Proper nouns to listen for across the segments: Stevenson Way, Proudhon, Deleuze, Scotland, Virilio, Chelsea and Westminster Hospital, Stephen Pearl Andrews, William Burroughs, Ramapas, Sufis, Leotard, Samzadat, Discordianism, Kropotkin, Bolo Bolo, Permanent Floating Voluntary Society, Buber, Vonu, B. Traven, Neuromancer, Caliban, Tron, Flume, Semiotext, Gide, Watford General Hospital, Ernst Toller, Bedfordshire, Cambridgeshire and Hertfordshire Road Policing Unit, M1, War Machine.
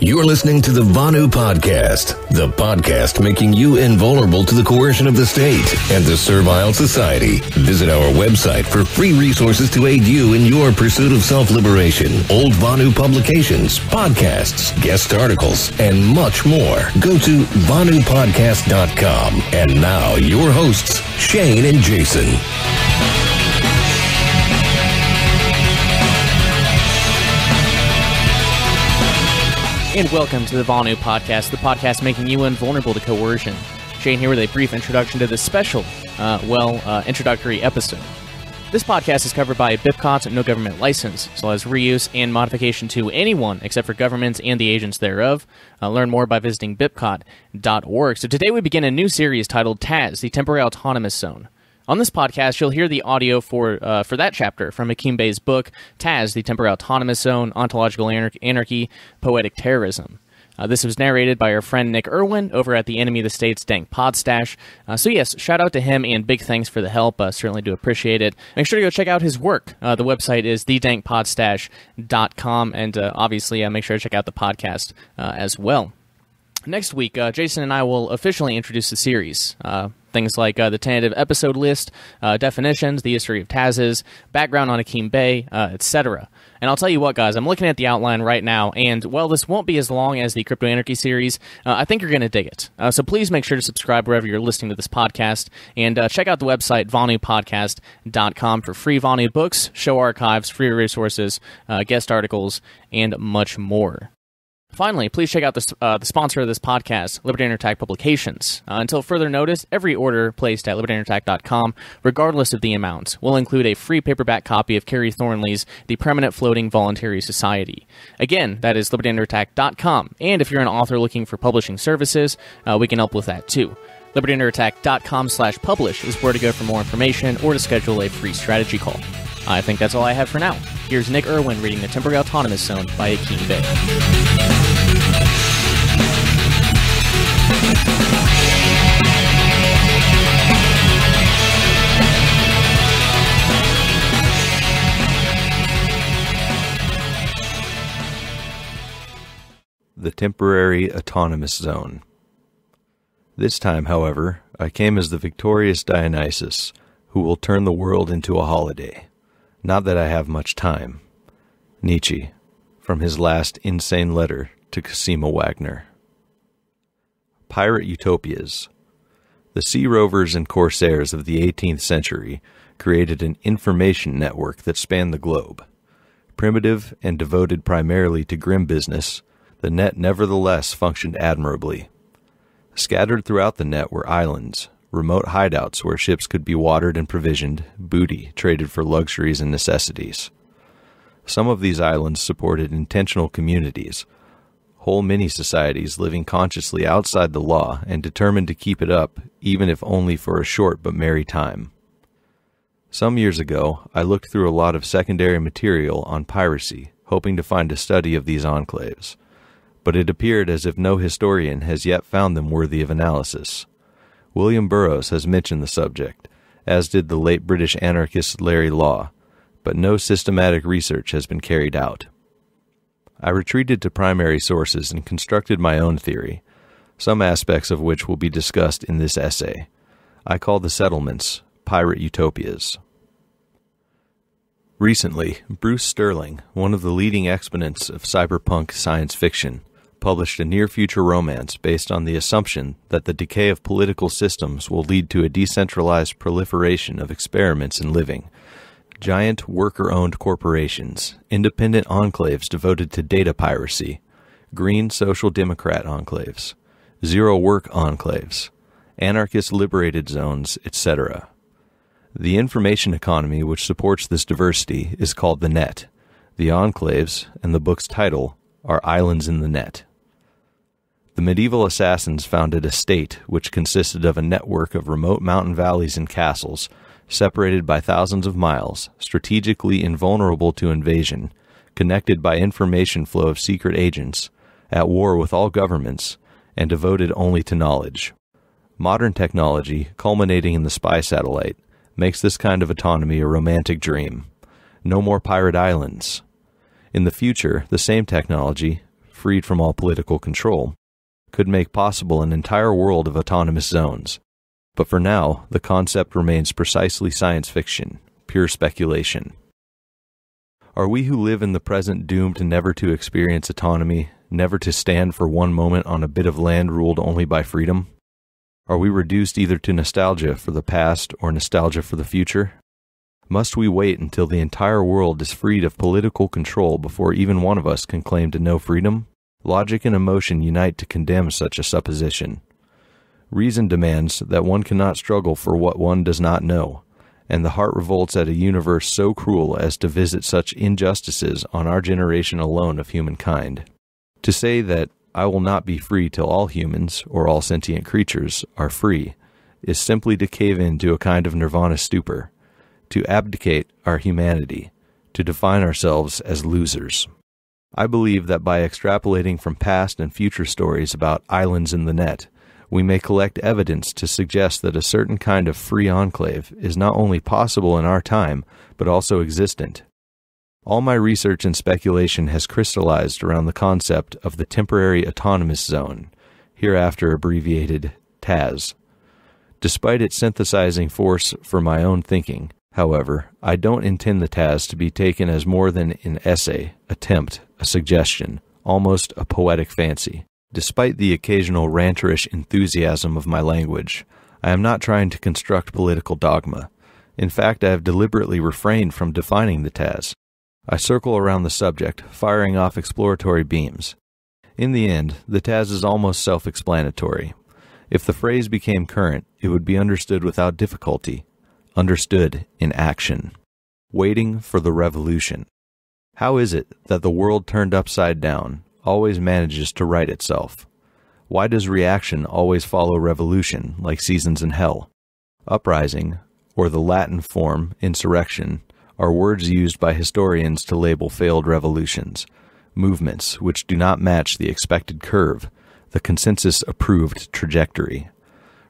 You're listening to the Vonu Podcast, the podcast making you invulnerable to the coercion of the state and the servile society. Visit our website for free resources to aid you in your pursuit of self-liberation, old Vonu publications, podcasts, guest articles, and much more. Go to VonuPodcast.com. And now, your hosts, Shane and Jason. And welcome to the Vonu Podcast, the podcast making you invulnerable to coercion. Shane here with a brief introduction to this special, introductory episode. This podcast is covered by BIPCOT's no government license, so as reuse and modification to anyone except for governments and the agents thereof. Learn more by visiting BIPCOT.org. So today we begin a new series titled TAZ, the Temporary Autonomous Zone. On this podcast, you'll hear the audio for that chapter from Hakim Bey's book, TAZ, The Temporary Autonomous Zone, Ontological Anarchy, Poetic Terrorism. This was narrated by our friend Nick Irwin over at the Enemy of the States Dank Podstash. So yes, shout out to him and big thanks for the help. Certainly do appreciate it. Make sure to go check out his work. The website is thedankpodstash.com, and obviously make sure to check out the podcast as well. Next week, Jason and I will officially introduce the series. Things like the tentative episode list, definitions, the history of TAZs, background on Hakim Bey, etc. And I'll tell you what, guys, I'm looking at the outline right now, and, well, this won't be as long as the Crypto Anarchy series. I think you're going to dig it. So please make sure to subscribe wherever you're listening to this podcast, and check out the website, VonuPodcast.com, for free Vonu books, show archives, free resources, guest articles, and much more. Finally, please check out the sponsor of this podcast, Liberty Under Attack Publications. Until further notice, every order placed at libertyunderattack.com, regardless of the amount, will include a free paperback copy of Carrie Thornley's The Permanent Floating Voluntary Society. Again, that is libertyunderattack.com. And if you're an author looking for publishing services, we can help with that too. libertyunderattack.com/publish is where to go for more information or to schedule a free strategy call. I think that's all I have for now. Here's Nick Irwin reading The Temporary Autonomous Zone by Hakim Bey. The Temporary Autonomous Zone. This time, however, I came as the victorious Dionysus, who will turn the world into a holiday. Not that I have much time. Nietzsche, from his last insane letter to Cosima Wagner. Pirate utopias. The sea rovers and corsairs of the 18th century created an information network that spanned the globe. Primitive and devoted primarily to grim business, the net nevertheless functioned admirably. Scattered throughout the net were islands, remote hideouts where ships could be watered and provisioned, booty traded for luxuries and necessities. Some of these islands supported intentional communities, whole mini-societies living consciously outside the law and determined to keep it up, even if only for a short but merry time. Some years ago, I looked through a lot of secondary material on piracy, hoping to find a study of these enclaves, but it appeared as if no historian has yet found them worthy of analysis. William Burroughs has mentioned the subject, as did the late British anarchist Larry Law, but no systematic research has been carried out. I retreated to primary sources and constructed my own theory, some aspects of which will be discussed in this essay. I call the settlements pirate utopias. Recently, Bruce Sterling, one of the leading exponents of cyberpunk science fiction, published a near-future romance based on the assumption that the decay of political systems will lead to a decentralized proliferation of experiments in living. Giant worker-owned corporations, independent enclaves devoted to data piracy, green social democrat enclaves, zero-work enclaves, anarchist liberated zones, etc. The information economy which supports this diversity is called the net. The enclaves, and the book's title, are Islands in the Net. The medieval assassins founded a state which consisted of a network of remote mountain valleys and castles, separated by thousands of miles, strategically invulnerable to invasion, connected by information flow of secret agents, at war with all governments, and devoted only to knowledge. Modern technology, culminating in the spy satellite, makes this kind of autonomy a romantic dream. No more pirate islands. In the future, the same technology, freed from all political control, could make possible an entire world of autonomous zones. But for now, the concept remains precisely science fiction, pure speculation. Are we who live in the present doomed never to experience autonomy, never to stand for one moment on a bit of land ruled only by freedom? Are we reduced either to nostalgia for the past or nostalgia for the future? Must we wait until the entire world is freed of political control before even one of us can claim to know freedom? Logic and emotion unite to condemn such a supposition. Reason demands that one cannot struggle for what one does not know, and the heart revolts at a universe so cruel as to visit such injustices on our generation alone of humankind. To say that I will not be free till all humans, or all sentient creatures, are free, is simply to cave in to a kind of nirvana stupor, to abdicate our humanity, to define ourselves as losers. I believe that by extrapolating from past and future stories about islands in the net, we may collect evidence to suggest that a certain kind of free enclave is not only possible in our time, but also existent. All my research and speculation has crystallized around the concept of the Temporary Autonomous Zone, hereafter abbreviated TAZ. Despite its synthesizing force for my own thinking, however, I don't intend the TAZ to be taken as more than an essay, attempt, a suggestion, almost a poetic fancy. Despite the occasional ranterish enthusiasm of my language, I am not trying to construct political dogma. In fact, I have deliberately refrained from defining the TAZ. I circle around the subject, firing off exploratory beams. In the end, the TAZ is almost self-explanatory. If the phrase became current, it would be understood without difficulty, understood in action. Waiting for the revolution. How is it that the world turned upside down always manages to right itself? Why does reaction always follow revolution, like seasons in hell? Uprising, or the Latin form, insurrection, are words used by historians to label failed revolutions, movements which do not match the expected curve, the consensus-approved trajectory.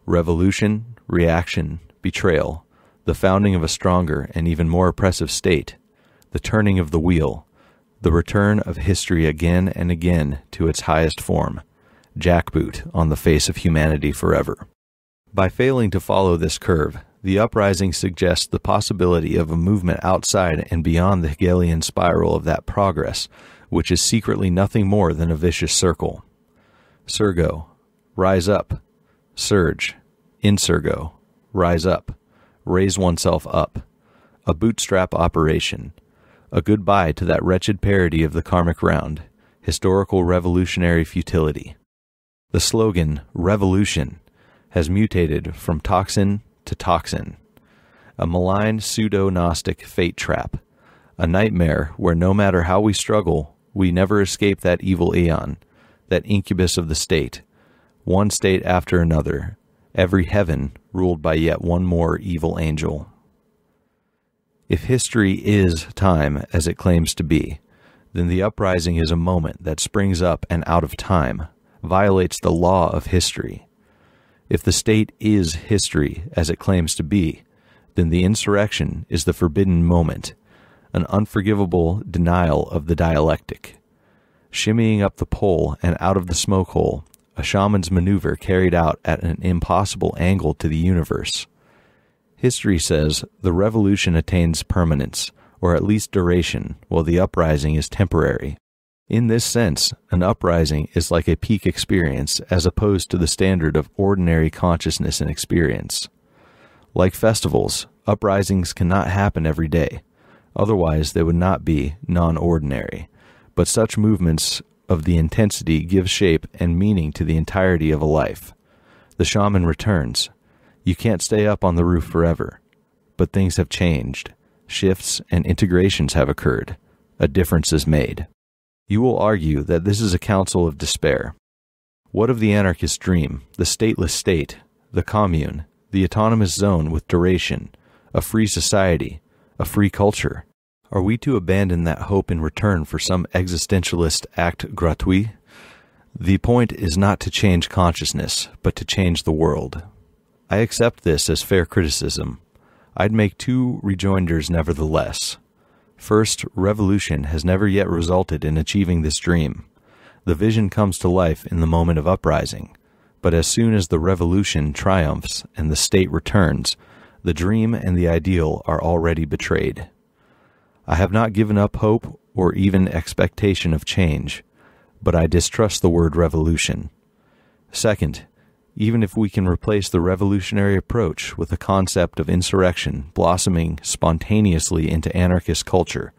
Revolution, reaction, betrayal, the founding of a stronger and even more oppressive state, the turning of the wheel, the return of history again and again to its highest form, jackboot on the face of humanity forever. By failing to follow this curve, the uprising suggests the possibility of a movement outside and beyond the Hegelian spiral of that progress, which is secretly nothing more than a vicious circle. Surgo, rise up. Surge, insurgo, rise up. Raise oneself up. A bootstrap operation. A goodbye to that wretched parody of the karmic round, historical revolutionary futility. The slogan, revolution, has mutated from toxin to toxin, a malign pseudo-Gnostic fate trap, a nightmare where no matter how we struggle, we never escape that evil aeon, that incubus of the state, one state after another, every heaven ruled by yet one more evil angel. If history is time as it claims to be, then the uprising is a moment that springs up and out of time, violates the law of history. If the state is history as it claims to be, then the insurrection is the forbidden moment, an unforgivable denial of the dialectic. Shimmying up the pole and out of the smoke hole, a shaman's maneuver carried out at an impossible angle to the universe. History says the revolution attains permanence, or at least duration, while the uprising is temporary. In this sense, an uprising is like a peak experience as opposed to the standard of ordinary consciousness and experience. Like festivals, uprisings cannot happen every day. Otherwise, they would not be non-ordinary. But such movements of the intensity give shape and meaning to the entirety of a life. The shaman returns. You can't stay up on the roof forever. But things have changed. Shifts and integrations have occurred. A difference is made. You will argue that this is a counsel of despair. What of the anarchist dream, the stateless state, the commune, the autonomous zone with duration, a free society, a free culture? Are we to abandon that hope in return for some existentialist act gratuit? The point is not to change consciousness, but to change the world. I accept this as fair criticism. I'd make two rejoinders nevertheless. First, revolution has never yet resulted in achieving this dream. The vision comes to life in the moment of uprising, but as soon as the revolution triumphs and the state returns, the dream and the ideal are already betrayed. I have not given up hope or even expectation of change, but I distrust the word revolution. Second, even if we can replace the revolutionary approach with a concept of insurrection blossoming spontaneously into anarchist culture,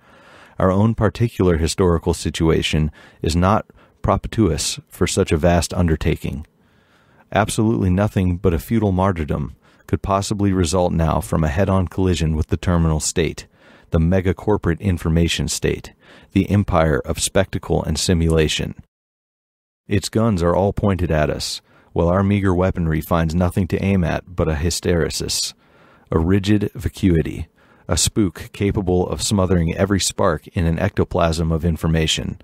our own particular historical situation is not propitious for such a vast undertaking. Absolutely nothing but a futile martyrdom could possibly result now from a head-on collision with the terminal state, the mega-corporate information state, the empire of spectacle and simulation. Its guns are all pointed at us, while our meager weaponry finds nothing to aim at but a hysteresis, a rigid vacuity, a spook capable of smothering every spark in an ectoplasm of information,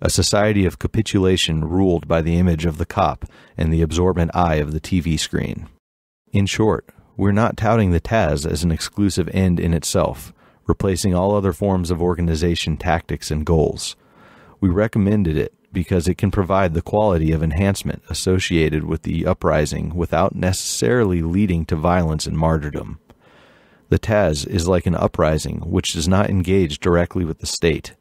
a society of capitulation ruled by the image of the cop and the absorbent eye of the TV screen. In short, we're not touting the TAZ as an exclusive end in itself, replacing all other forms of organization tactics and goals. We recommended it because it can provide the quality of enhancement associated with the uprising without necessarily leading to violence and martyrdom. The TAZ is like an uprising which does not engage directly with the state,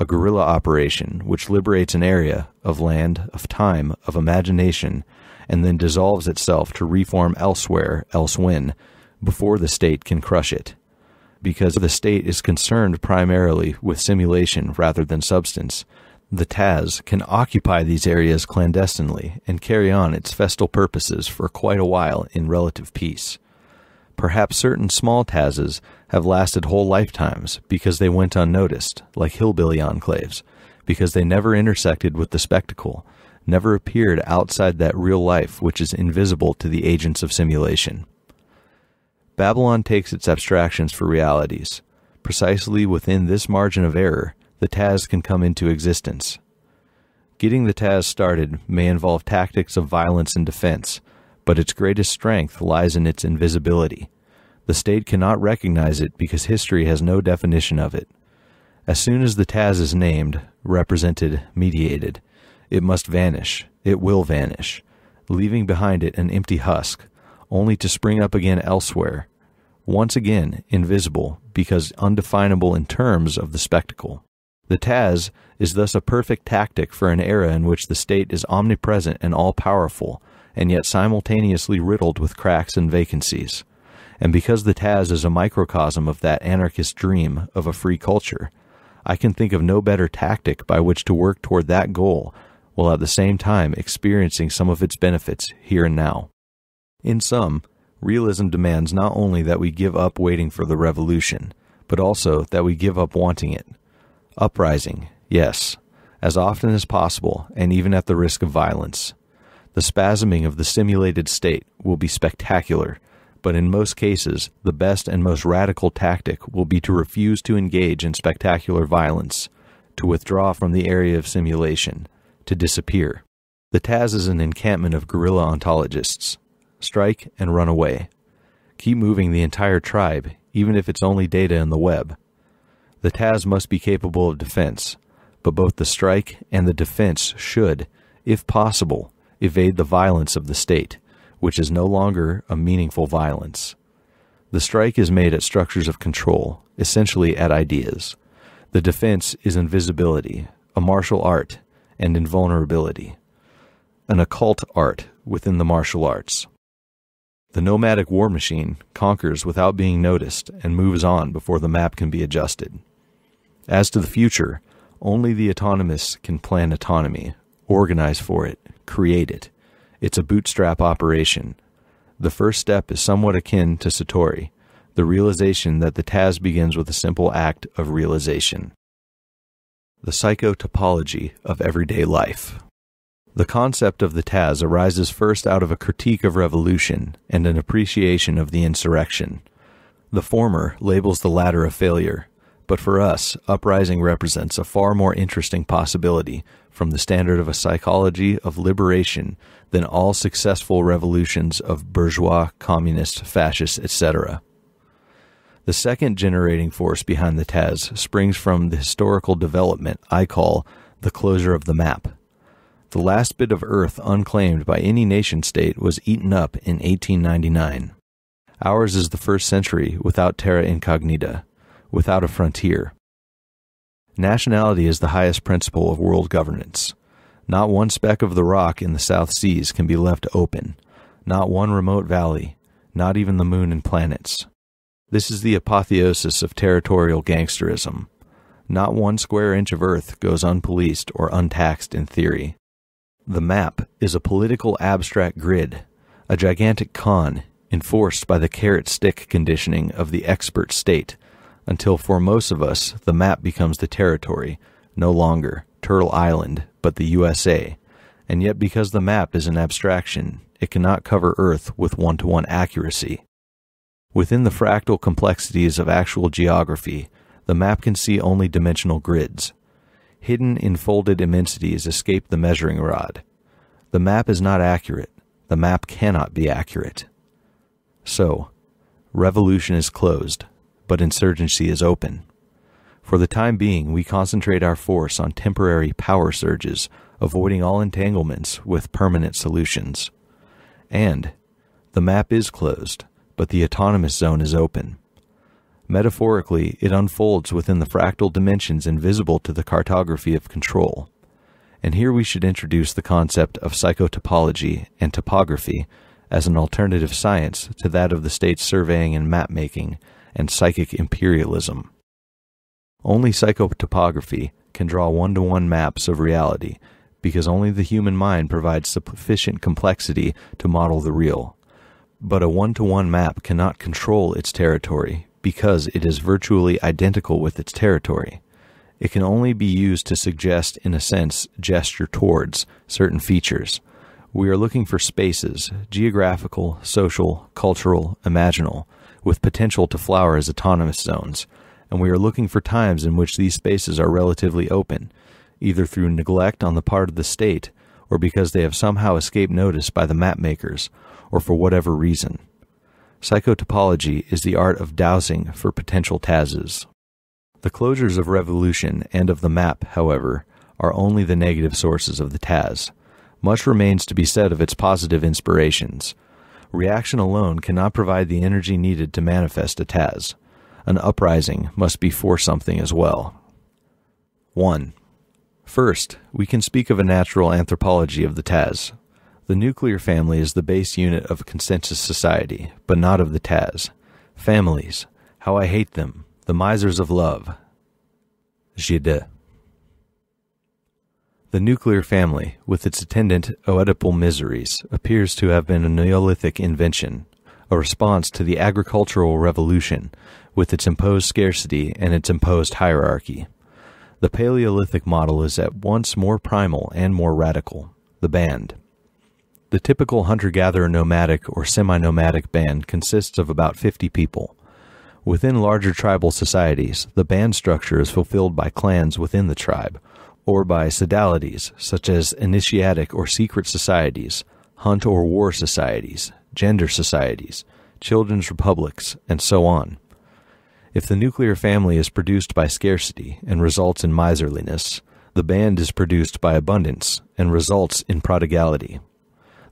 a guerrilla operation which liberates an area of land, of time, of imagination, and then dissolves itself to reform elsewhere, elsewhen, before the state can crush it. Because the state is concerned primarily with simulation rather than substance, the TAZ can occupy these areas clandestinely and carry on its festal purposes for quite a while in relative peace. Perhaps certain small TAZs have lasted whole lifetimes because they went unnoticed, like hillbilly enclaves, because they never intersected with the spectacle, never appeared outside that real life which is invisible to the agents of simulation. Babylon takes its abstractions for realities. Precisely within this margin of error, the TAZ can come into existence. Getting the TAZ started may involve tactics of violence and defense, but its greatest strength lies in its invisibility. The state cannot recognize it because history has no definition of it. As soon as the TAZ is named, represented, mediated, it must vanish, it will vanish, leaving behind it an empty husk, only to spring up again elsewhere, once again invisible because undefinable in terms of the spectacle. The TAZ is thus a perfect tactic for an era in which the state is omnipresent and all-powerful, and yet simultaneously riddled with cracks and vacancies. And because the TAZ is a microcosm of that anarchist dream of a free culture, I can think of no better tactic by which to work toward that goal while at the same time experiencing some of its benefits here and now. In sum, realism demands not only that we give up waiting for the revolution, but also that we give up wanting it. Uprising, yes, as often as possible and even at the risk of violence. The spasming of the simulated state will be spectacular, but in most cases, the best and most radical tactic will be to refuse to engage in spectacular violence, to withdraw from the area of simulation, to disappear. The TAZ is an encampment of guerrilla ontologists. Strike and run away. Keep moving the entire tribe, even if it's only data in the web. The TAZ must be capable of defense, but both the strike and the defense should, if possible, evade the violence of the state, which is no longer a meaningful violence. The strike is made at structures of control, essentially at ideas. The defense is invisibility, a martial art, and invulnerability, an occult art within the martial arts. The nomadic war machine conquers without being noticed and moves on before the map can be adjusted. As to the future, only the autonomists can plan autonomy, organize for it, create it. It's a bootstrap operation. The first step is somewhat akin to Satori, the realization that the TAZ begins with a simple act of realization. The psychotopology of everyday life. The concept of the TAZ arises first out of a critique of revolution and an appreciation of the insurrection. The former labels the latter a failure, but for us, uprising represents a far more interesting possibility from the standard of a psychology of liberation than all successful revolutions of bourgeois, communist, fascist, etc. The second generating force behind the TAZ springs from the historical development I call the closure of the map. The last bit of earth unclaimed by any nation-state was eaten up in 1899. Ours is the first century without terra incognita, without a frontier. Nationality is the highest principle of world governance. Not one speck of the rock in the South Seas can be left open, not one remote valley, not even the moon and planets. This is the apotheosis of territorial gangsterism. Not one square inch of earth goes unpoliced or untaxed in theory. The map is a political abstract grid, a gigantic con enforced by the carrot-stick conditioning of the expert state, until for most of us the map becomes the territory, no longer Turtle Island, but the USA, and yet because the map is an abstraction, it cannot cover Earth with one-to-one accuracy. Within the fractal complexities of actual geography, the map can see only dimensional grids. Hidden in folded immensities escape the measuring rod. The map is not accurate. The map cannot be accurate. So, revolution is closed, but insurgency is open. For the time being, we concentrate our force on temporary power surges, avoiding all entanglements with permanent solutions. And the map is closed, but the autonomous zone is open. Metaphorically, it unfolds within the fractal dimensions invisible to the cartography of control. And here we should introduce the concept of psychotopology and topography as an alternative science to that of the state's surveying and mapmaking and psychic imperialism. Only psychotopography can draw one-to-one maps of reality, because only the human mind provides sufficient complexity to model the real. But a one-to-one map cannot control its territory, because it is virtually identical with its territory. It can only be used to suggest, in a sense, gesture towards certain features. We are looking for spaces, geographical, social, cultural, imaginal, with potential to flower as autonomous zones, and we are looking for times in which these spaces are relatively open, either through neglect on the part of the state, or because they have somehow escaped notice by the mapmakers, or for whatever reason. Psychotopology is the art of dowsing for potential TAZs. The closures of revolution and of the map, however, are only the negative sources of the TAZ. Much remains to be said of its positive inspirations. Reaction alone cannot provide the energy needed to manifest a TAZ. An uprising must be for something as well. 1. First, we can speak of a natural anthropology of the TAZ. The nuclear family is the base unit of a consensus society, but not of the TAZ. Families, how I hate them, the misers of love. Gide. The nuclear family, with its attendant Oedipal miseries, appears to have been a Neolithic invention, a response to the agricultural revolution, with its imposed scarcity and its imposed hierarchy. The Paleolithic model is at once more primal and more radical, the band. The typical hunter-gatherer nomadic or semi-nomadic band consists of about 50 people. Within larger tribal societies, the band structure is fulfilled by clans within the tribe, or by sodalities, such as initiatic or secret societies, hunt or war societies, gender societies, children's republics, and so on. If the nuclear family is produced by scarcity and results in miserliness, the band is produced by abundance and results in prodigality.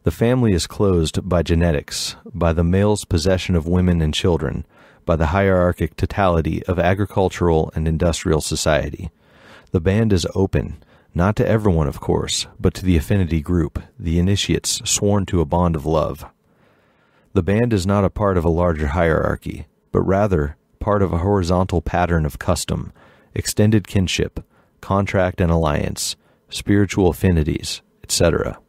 The family is closed by genetics, by the male's possession of women and children, by the hierarchic totality of agricultural and industrial society. The band is open, not to everyone of course, but to the affinity group, the initiates sworn to a bond of love. The band is not a part of a larger hierarchy, but rather part of a horizontal pattern of custom, extended kinship, contract and alliance, spiritual affinities, etc.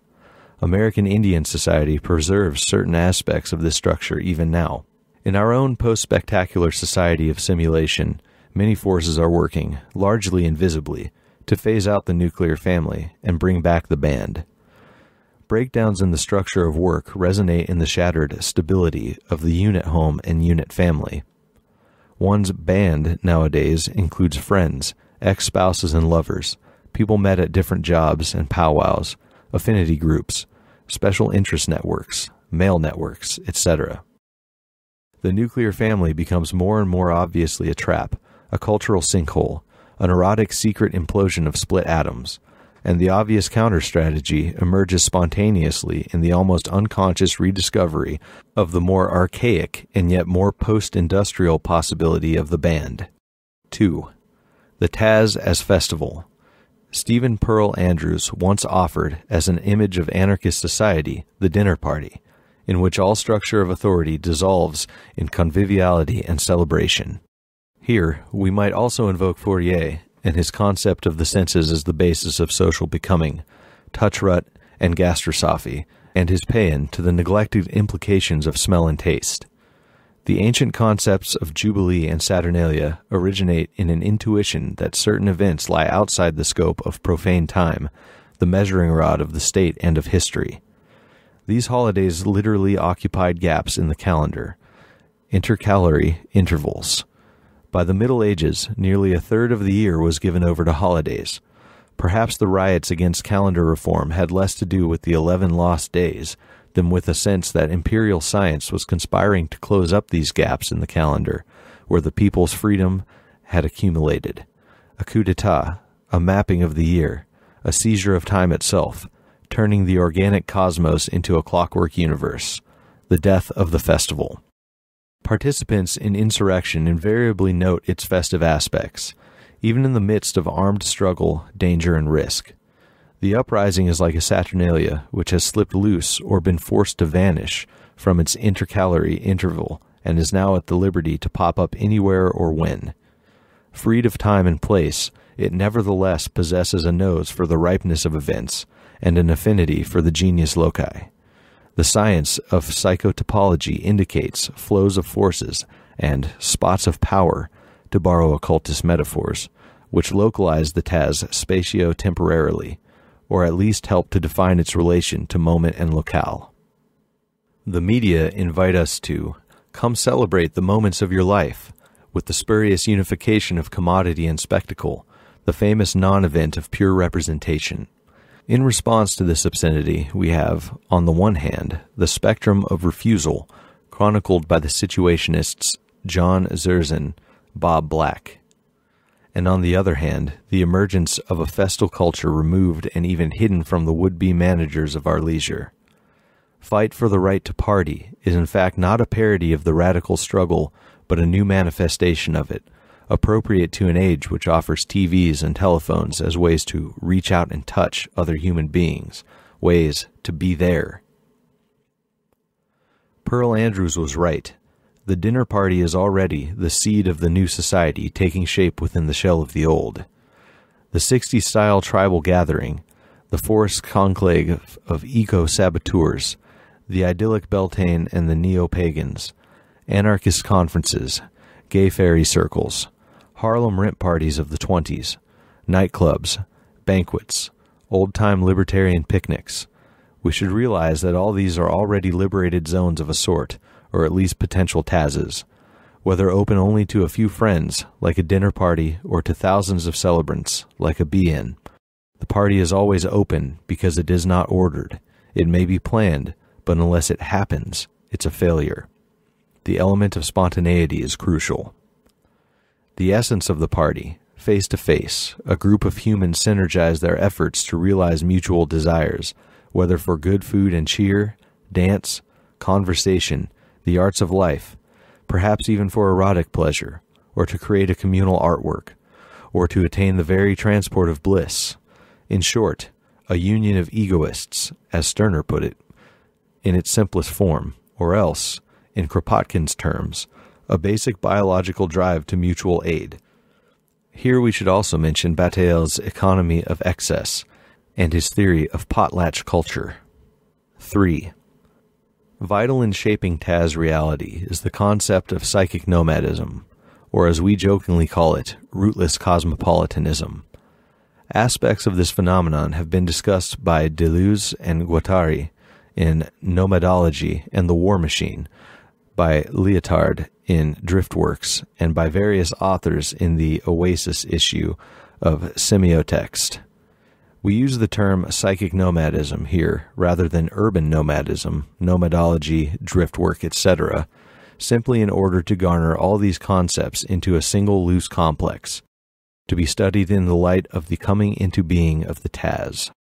American Indian society preserves certain aspects of this structure even now. In our own post-spectacular society of simulation, many forces are working, largely invisibly, to phase out the nuclear family and bring back the band. Breakdowns in the structure of work resonate in the shattered stability of the unit home and unit family. One's band nowadays includes friends, ex-spouses and lovers, people met at different jobs and powwows, affinity groups, special interest networks, mail networks, etc. The nuclear family becomes more and more obviously a trap, a cultural sinkhole, an erotic secret implosion of split atoms, and the obvious counter-strategy emerges spontaneously in the almost unconscious rediscovery of the more archaic and yet more post-industrial possibility of the band. 2. The Taz as Festival. Stephen Pearl Andrews once offered, as an image of anarchist society, the dinner party, in which all structure of authority dissolves in conviviality and celebration. Here, we might also invoke Fourier and his concept of the senses as the basis of social becoming, Touchrut and gastrosophy, and his paean to the neglected implications of smell and taste. The ancient concepts of Jubilee and Saturnalia originate in an intuition that certain events lie outside the scope of profane time, the measuring rod of the state and of history. These holidays literally occupied gaps in the calendar, intercalary intervals. By the Middle Ages, nearly a third of the year was given over to holidays. Perhaps the riots against calendar reform had less to do with the 11 lost days than with a sense that imperial science was conspiring to close up these gaps in the calendar, where the people's freedom had accumulated. A coup d'etat, a mapping of the year, a seizure of time itself, turning the organic cosmos into a clockwork universe, the death of the festival. Participants in insurrection invariably note its festive aspects, even in the midst of armed struggle, danger, and risk. The uprising is like a Saturnalia which has slipped loose or been forced to vanish from its intercalary interval and is now at the liberty to pop up anywhere or when. Freed of time and place, it nevertheless possesses a nose for the ripeness of events and an affinity for the genius loci. The science of psychotopology indicates flows of forces and spots of power, to borrow occultist metaphors, which localize the Taz spatio-temporarily, or at least help to define its relation to moment and locale. The media invite us to come celebrate the moments of your life with the spurious unification of commodity and spectacle, the famous non-event of pure representation. In response to this obscenity, we have, on the one hand, the spectrum of refusal chronicled by the situationists John Zerzan, Bob Black, and on the other hand, the emergence of a festal culture removed and even hidden from the would-be managers of our leisure. Fight for the Right to Party is in fact not a parody of the radical struggle, but a new manifestation of it, appropriate to an age which offers TVs and telephones as ways to reach out and touch other human beings, ways to be there. Pearl Andrews was right. The dinner party is already the seed of the new society taking shape within the shell of the old. The 60s-style tribal gathering, the forced conclave of eco-saboteurs, the idyllic Beltane and the neo-pagans, anarchist conferences, gay fairy circles, Harlem rent parties of the 20s, nightclubs, banquets, old-time libertarian picnics. We should realize that all these are already liberated zones of a sort, or at least potential Tazes, whether open only to a few friends, like a dinner party, or to thousands of celebrants, like a be-in. The party is always open because it is not ordered. It may be planned, but unless it happens, it's a failure. The element of spontaneity is crucial. The essence of the party, face-to-face, a group of humans synergize their efforts to realize mutual desires, whether for good food and cheer, dance, conversation, the arts of life, perhaps even for erotic pleasure, or to create a communal artwork, or to attain the very transport of bliss. In short, a union of egoists, as Stirner put it, in its simplest form, or else, in Kropotkin's terms, a basic biological drive to mutual aid. Here we should also mention Bataille's economy of excess and his theory of potlatch culture. 3. Vital in shaping Taz reality is the concept of psychic nomadism, or as we jokingly call it, rootless cosmopolitanism. Aspects of this phenomenon have been discussed by Deleuze and Guattari in Nomadology and the War Machine, by Leotard in Driftworks, and by various authors in the Oasis issue of Semiotext. We use the term psychic nomadism here rather than urban nomadism, nomadology, driftwork, etc., simply in order to garner all these concepts into a single loose complex. to be studied in the light of the coming into being of the Taz.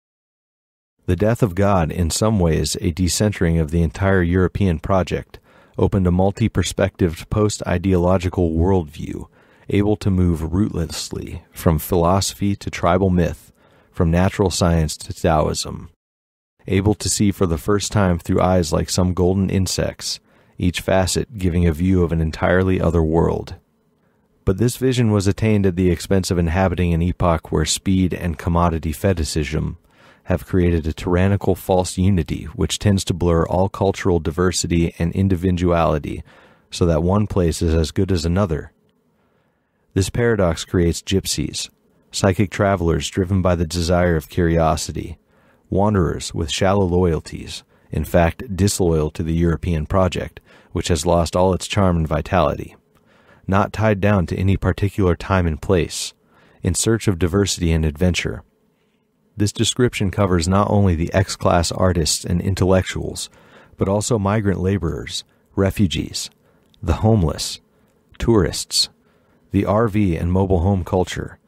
The death of God, in some ways a decentering of the entire European project, opened a multi-perspective post-ideological worldview, able to move rootlessly from philosophy to tribal myth, from natural science to Taoism, able to see for the first time through eyes like some golden insects, each facet giving a view of an entirely other world. But this vision was attained at the expense of inhabiting an epoch where speed and commodity fetishism have created a tyrannical false unity which tends to blur all cultural diversity and individuality so that one place is as good as another. This paradox creates gypsies, psychic travelers driven by the desire of curiosity, wanderers with shallow loyalties, in fact disloyal to the European project, which has lost all its charm and vitality, not tied down to any particular time and place, in search of diversity and adventure. This description covers not only the X-class artists and intellectuals, but also migrant laborers, refugees, the homeless, tourists, the RV and mobile home culture,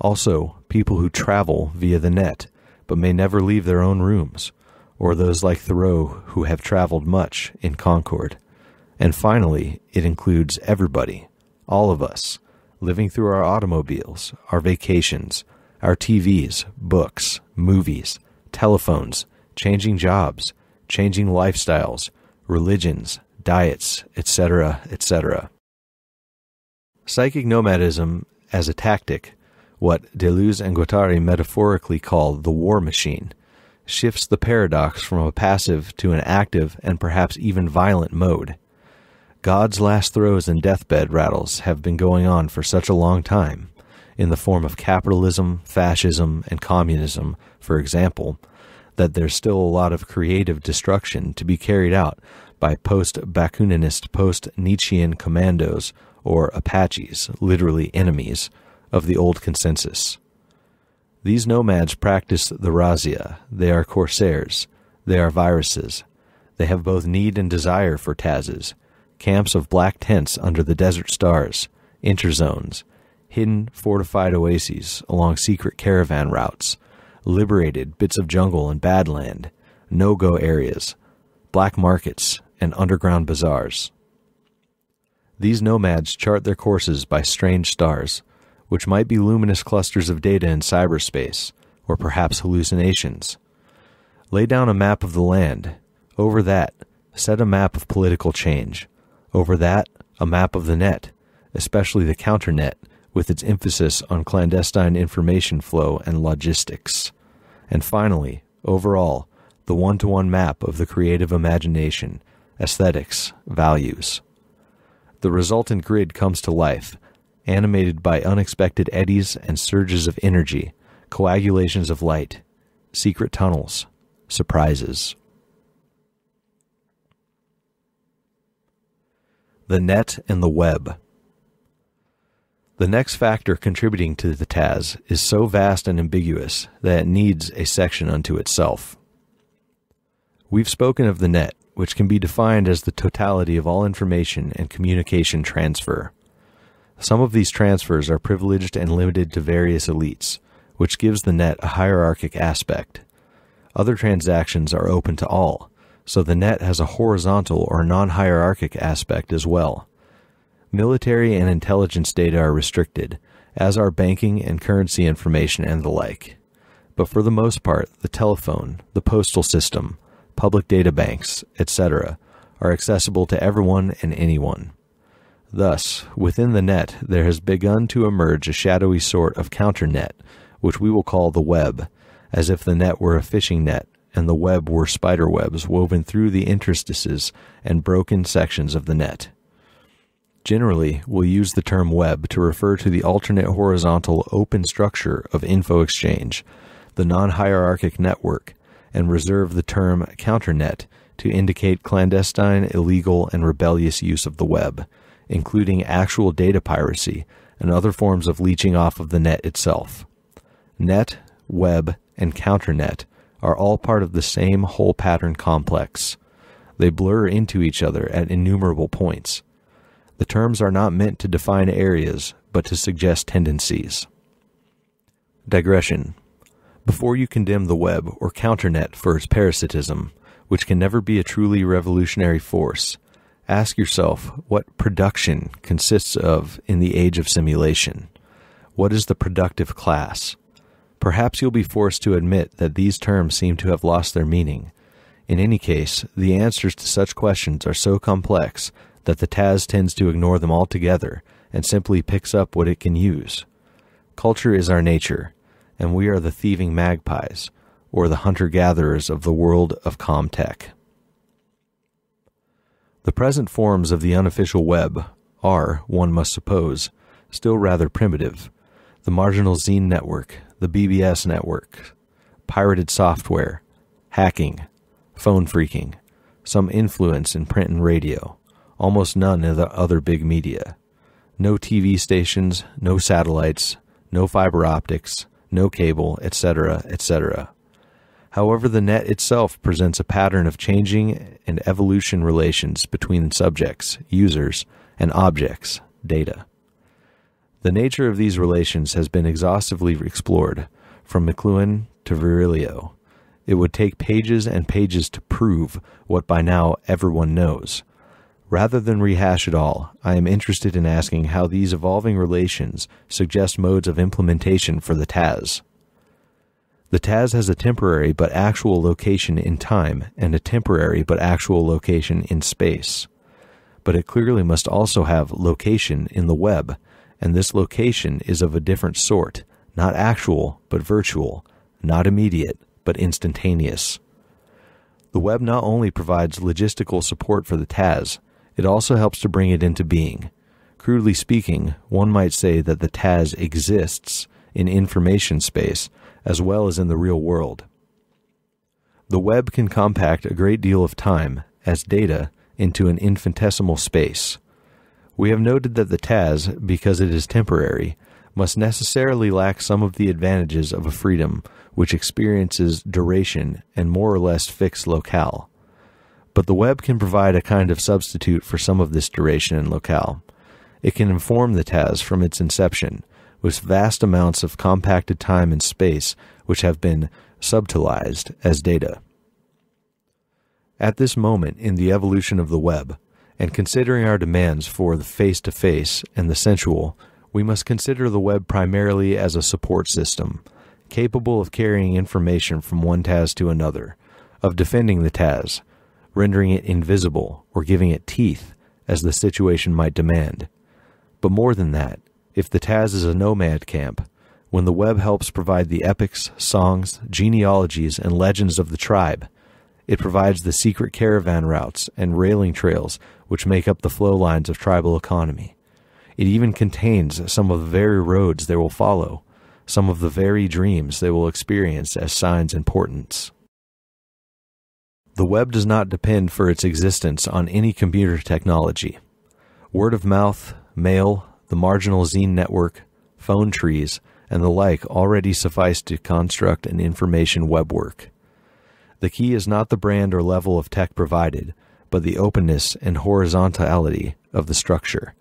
also people who travel via the net but may never leave their own rooms, or those like Thoreau who have traveled much in Concord. And finally, it includes everybody, all of us, living through our automobiles, our vacations, our TVs, books, movies, telephones, changing jobs, changing lifestyles, religions, diets, etc., etc. Psychic nomadism as a tactic, what Deleuze and Guattari metaphorically call the war machine, shifts the paradox from a passive to an active and perhaps even violent mode. God's last throes and deathbed rattles have been going on for such a long time, in the form of capitalism, fascism, and communism, for example, that there's still a lot of creative destruction to be carried out by post-Bakuninist, post-Nietzschean commandos, or Apaches, literally enemies, of the old consensus. These nomads practice the razzia. They are corsairs. They are viruses. They have both need and desire for Tazes, camps of black tents under the desert stars, interzones, hidden fortified oases along secret caravan routes, liberated bits of jungle and badland, no-go areas, black markets, and underground bazaars. These nomads chart their courses by strange stars, which might be luminous clusters of data in cyberspace, or perhaps hallucinations. Lay down a map of the land. Over that, set a map of political change. Over that, a map of the net, especially the counter-net, with its emphasis on clandestine information flow and logistics. And finally, overall, the one-to-one map of the creative imagination, aesthetics, values. The resultant grid comes to life, animated by unexpected eddies and surges of energy, coagulations of light, secret tunnels, surprises. The net and the web. The next factor contributing to the Taz is so vast and ambiguous that it needs a section unto itself. We've spoken of the net, which can be defined as the totality of all information and communication transfer. Some of these transfers are privileged and limited to various elites, which gives the net a hierarchic aspect. Other transactions are open to all, so the net has a horizontal or non-hierarchic aspect as well. Military and intelligence data are restricted, as are banking and currency information and the like. But for the most part, the telephone, the postal system, public data banks, etc., are accessible to everyone and anyone. Thus, within the net, there has begun to emerge a shadowy sort of counter-net, which we will call the web, as if the net were a fishing net and the web were spider webs woven through the interstices and broken sections of the net. Generally, we'll use the term web to refer to the alternate horizontal open structure of info exchange, the non-hierarchic network, and reserve the term counternet to indicate clandestine, illegal, and rebellious use of the web, including actual data piracy and other forms of leeching off of the net itself. Net, web, and counternet are all part of the same whole pattern complex. They blur into each other at innumerable points. The terms are not meant to define areas, but to suggest tendencies. Digression. Before you condemn the web or counternet for its parasitism, which can never be a truly revolutionary force, ask yourself what production consists of in the age of simulation. What is the productive class? Perhaps you'll be forced to admit that these terms seem to have lost their meaning. In any case, the answers to such questions are so complex that the Taz tends to ignore them altogether and simply picks up what it can use. Culture is our nature, and we are the thieving magpies, or the hunter-gatherers of the world of Comtech. The present forms of the unofficial web are, one must suppose, still rather primitive. The marginal zine network, the BBS network, pirated software, hacking, phone freaking, some influence in print and radio, almost none in the other big media. No TV stations, no satellites, no fiber optics, no cable, etc., etc. However, the net itself presents a pattern of changing and evolution relations between subjects, users, and objects, data. The nature of these relations has been exhaustively explored, from McLuhan to Virilio. It would take pages and pages to prove what by now everyone knows. Rather than rehash it all, I am interested in asking how these evolving relations suggest modes of implementation for the Taz. The Taz has a temporary but actual location in time and a temporary but actual location in space. But it clearly must also have location in the web, and this location is of a different sort, not actual but virtual, not immediate but instantaneous. The web not only provides logistical support for the Taz, it also helps to bring it into being. Crudely speaking, one might say that the Taz exists in information space as well as in the real world. The web can compact a great deal of time as data into an infinitesimal space. We have noted that the Taz, because it is temporary, must necessarily lack some of the advantages of a freedom which experiences duration and more or less fixed locale. But the web can provide a kind of substitute for some of this duration and locale. It can inform the Taz from its inception, with vast amounts of compacted time and space which have been subtilized as data. At this moment in the evolution of the web, and considering our demands for the face-to-face and the sensual, we must consider the web primarily as a support system, capable of carrying information from one Taz to another, of defending the Taz, rendering it invisible or giving it teeth, as the situation might demand. But more than that, if the Taz is a nomad camp, when the web helps provide the epics, songs, genealogies, and legends of the tribe, it provides the secret caravan routes and railing trails which make up the flow lines of tribal economy. It even contains some of the very roads they will follow, some of the very dreams they will experience as signs and portents. The web does not depend for its existence on any computer technology. Word of mouth, mail, the marginal zine network, phone trees, and the like already suffice to construct an information web work. The key is not the brand or level of tech provided, but the openness and horizontality of the structure.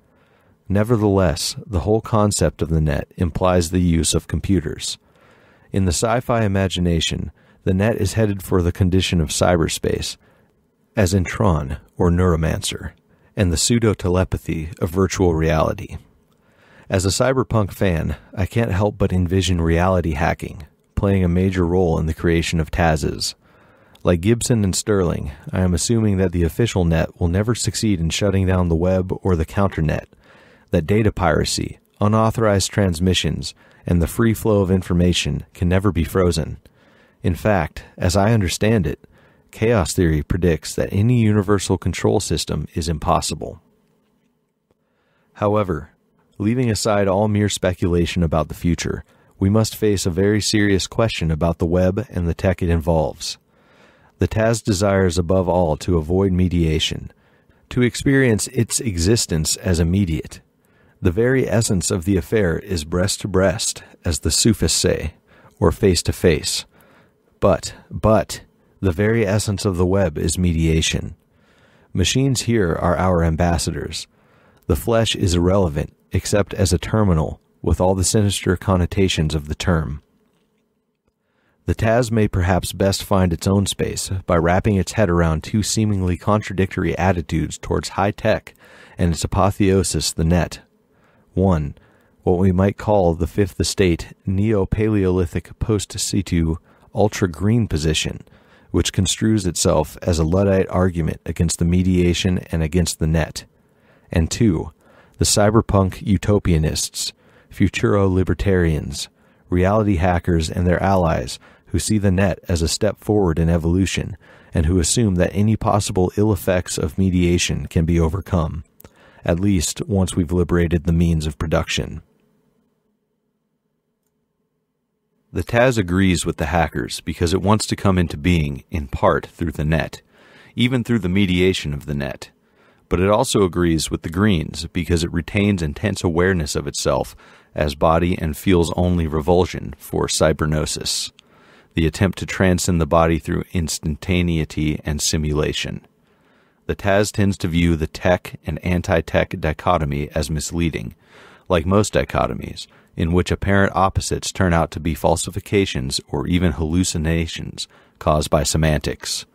Nevertheless, the whole concept of the net implies the use of computers. In the sci-fi imagination, the net is headed for the condition of cyberspace, as in Tron or Neuromancer, and the pseudo-telepathy of virtual reality. As a cyberpunk fan, I can't help but envision reality hacking, playing a major role in the creation of Tazes. Like Gibson and Sterling, I am assuming that the official net will never succeed in shutting down the web or the counternet, that data piracy, unauthorized transmissions, and the free flow of information can never be frozen. In fact, as I understand it, chaos theory predicts that any universal control system is impossible. However, leaving aside all mere speculation about the future, we must face a very serious question about the web and the tech it involves. The Taz desires above all to avoid mediation, to experience its existence as immediate. The very essence of the affair is breast to breast, as the Sufis say, or face to face. But, the very essence of the web is mediation. Machines here are our ambassadors. The flesh is irrelevant, except as a terminal, with all the sinister connotations of the term. The TAZ may perhaps best find its own space by wrapping its head around two seemingly contradictory attitudes towards high tech and its apotheosis, the net. 1. What we might call the fifth estate neo-Paleolithic post-situ ultra-green position, which construes itself as a Luddite argument against the mediation and against the net. And 2. The cyberpunk utopianists, futuro-libertarians, reality hackers and their allies who see the net as a step forward in evolution and who assume that any possible ill effects of mediation can be overcome, at least once we've liberated the means of production. The TAZ agrees with the hackers because it wants to come into being, in part, through the net, even through the mediation of the net. But it also agrees with the Greens because it retains intense awareness of itself as body and feels only revulsion for cybernosis, the attempt to transcend the body through instantaneity and simulation. The TAZ tends to view the tech and anti-tech dichotomy as misleading, like most dichotomies, in which apparent opposites turn out to be falsifications or even hallucinations caused by semantics.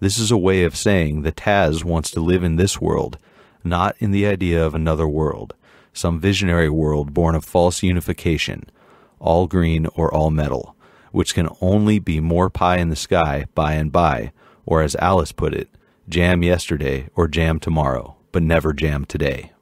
This is a way of saying the TAZ wants to live in this world, not in the idea of another world, some visionary world born of false unification, all green or all metal, which can only be more pie in the sky by and by, or as Alice put it, jam yesterday or jam tomorrow, but never jam today.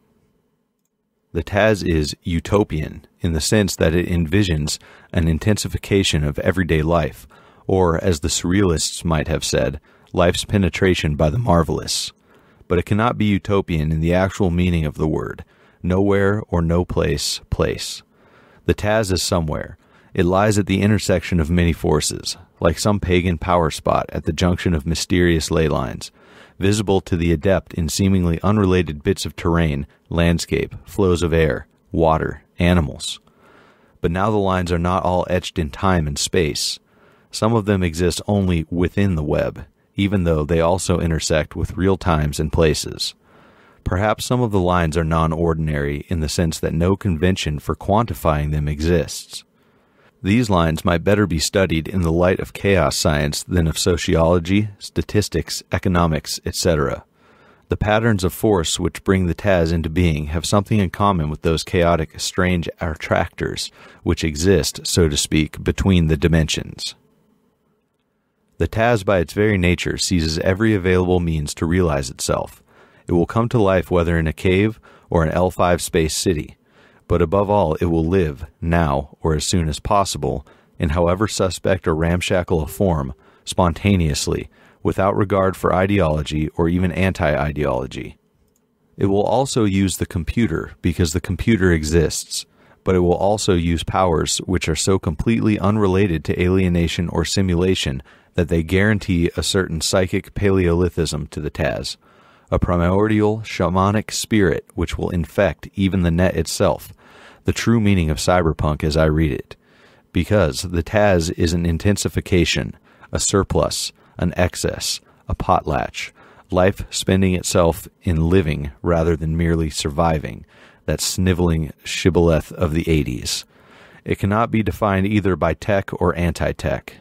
The TAZ is utopian in the sense that it envisions an intensification of everyday life, or, as the surrealists might have said, life's penetration by the marvelous. But it cannot be utopian in the actual meaning of the word. Nowhere or no place, place. The TAZ is somewhere. It lies at the intersection of many forces, like some pagan power spot at the junction of mysterious ley lines, visible to the adept in seemingly unrelated bits of terrain, landscape, flows of air, water, animals. But now the lines are not all etched in time and space. Some of them exist only within the web, even though they also intersect with real times and places. Perhaps some of the lines are non-ordinary in the sense that no convention for quantifying them exists. These lines might better be studied in the light of chaos science than of sociology, statistics, economics, etc. The patterns of force which bring the TAZ into being have something in common with those chaotic, strange attractors which exist, so to speak, between the dimensions. The TAZ by its very nature seizes every available means to realize itself. It will come to life whether in a cave or an L5 space city, but above all it will live, now or as soon as possible, in however suspect or ramshackle a form, spontaneously, without regard for ideology or even anti-ideology. It will also use the computer because the computer exists, but it will also use powers which are so completely unrelated to alienation or simulation that they guarantee a certain psychic paleolithism to the TAZ, a primordial shamanic spirit which will infect even the net itself, the true meaning of cyberpunk as I read it, because the TAZ is an intensification, a surplus, an excess, a potlatch, life spending itself in living rather than merely surviving, that sniveling shibboleth of the 80s. It cannot be defined either by tech or anti-tech.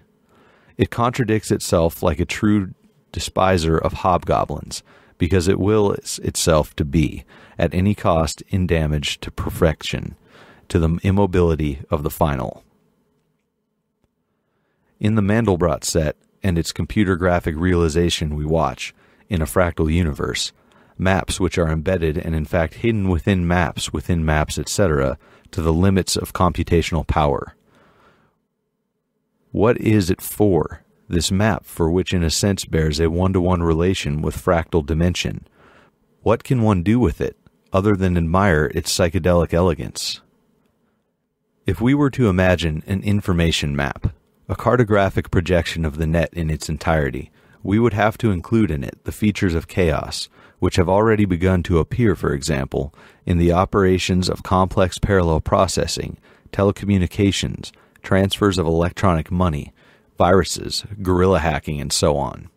It contradicts itself like a true despiser of hobgoblins, because it wills itself to be, at any cost, in damage to perfection, to the immobility of the final. In the Mandelbrot set and its computer graphic realization we watch, in a fractal universe, maps which are embedded and in fact hidden within maps, etc., to the limits of computational power. What is it for? This map for which in a sense bears a one-to-one relation with fractal dimension. What can one do with it, other than admire its psychedelic elegance? If we were to imagine an information map, a cartographic projection of the net in its entirety, we would have to include in it the features of chaos, which have already begun to appear, for example, in the operations of complex parallel processing, telecommunications, transfers of electronic money, viruses, guerrilla hacking, and so on.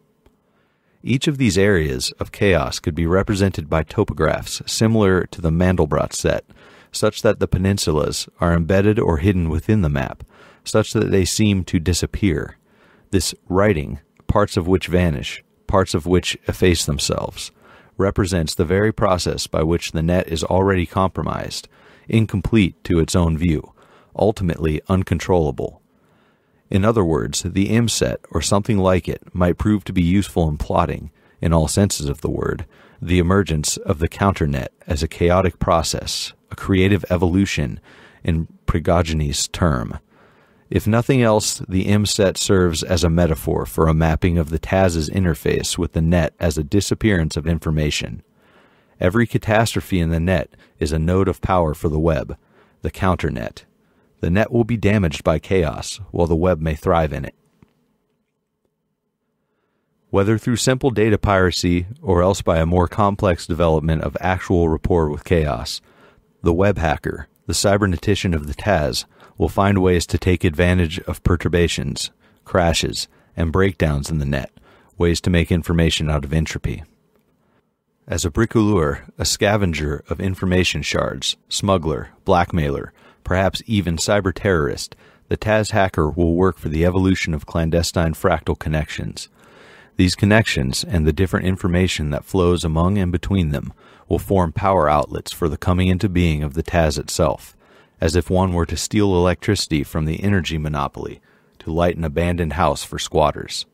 Each of these areas of chaos could be represented by topographs similar to the Mandelbrot set, such that the peninsulas are embedded or hidden within the map, such that they seem to disappear. This writing, parts of which vanish, parts of which efface themselves, represents the very process by which the net is already compromised, incomplete to its own view, ultimately uncontrollable. In other words, the MSET, or something like it, might prove to be useful in plotting, in all senses of the word, the emergence of the counternet as a chaotic process, a creative evolution, in Prigoghine's term. If nothing else, the MSET serves as a metaphor for a mapping of the TAS's interface with the net as a disappearance of information. Every catastrophe in the net is a node of power for the web, the counternet. The net will be damaged by chaos, while the web may thrive in it. Whether through simple data piracy or else by a more complex development of actual rapport with chaos, the web hacker, the cybernetician of the TAS, will find ways to take advantage of perturbations, crashes, and breakdowns in the net, ways to make information out of entropy. As a bricoleur, a scavenger of information shards, smuggler, blackmailer, perhaps even cyber-terrorist, the TAS hacker will work for the evolution of clandestine fractal connections. These connections, and the different information that flows among and between them, will form power outlets for the coming into being of the TAS itself, as if one were to steal electricity from the energy monopoly to light an abandoned house for squatters.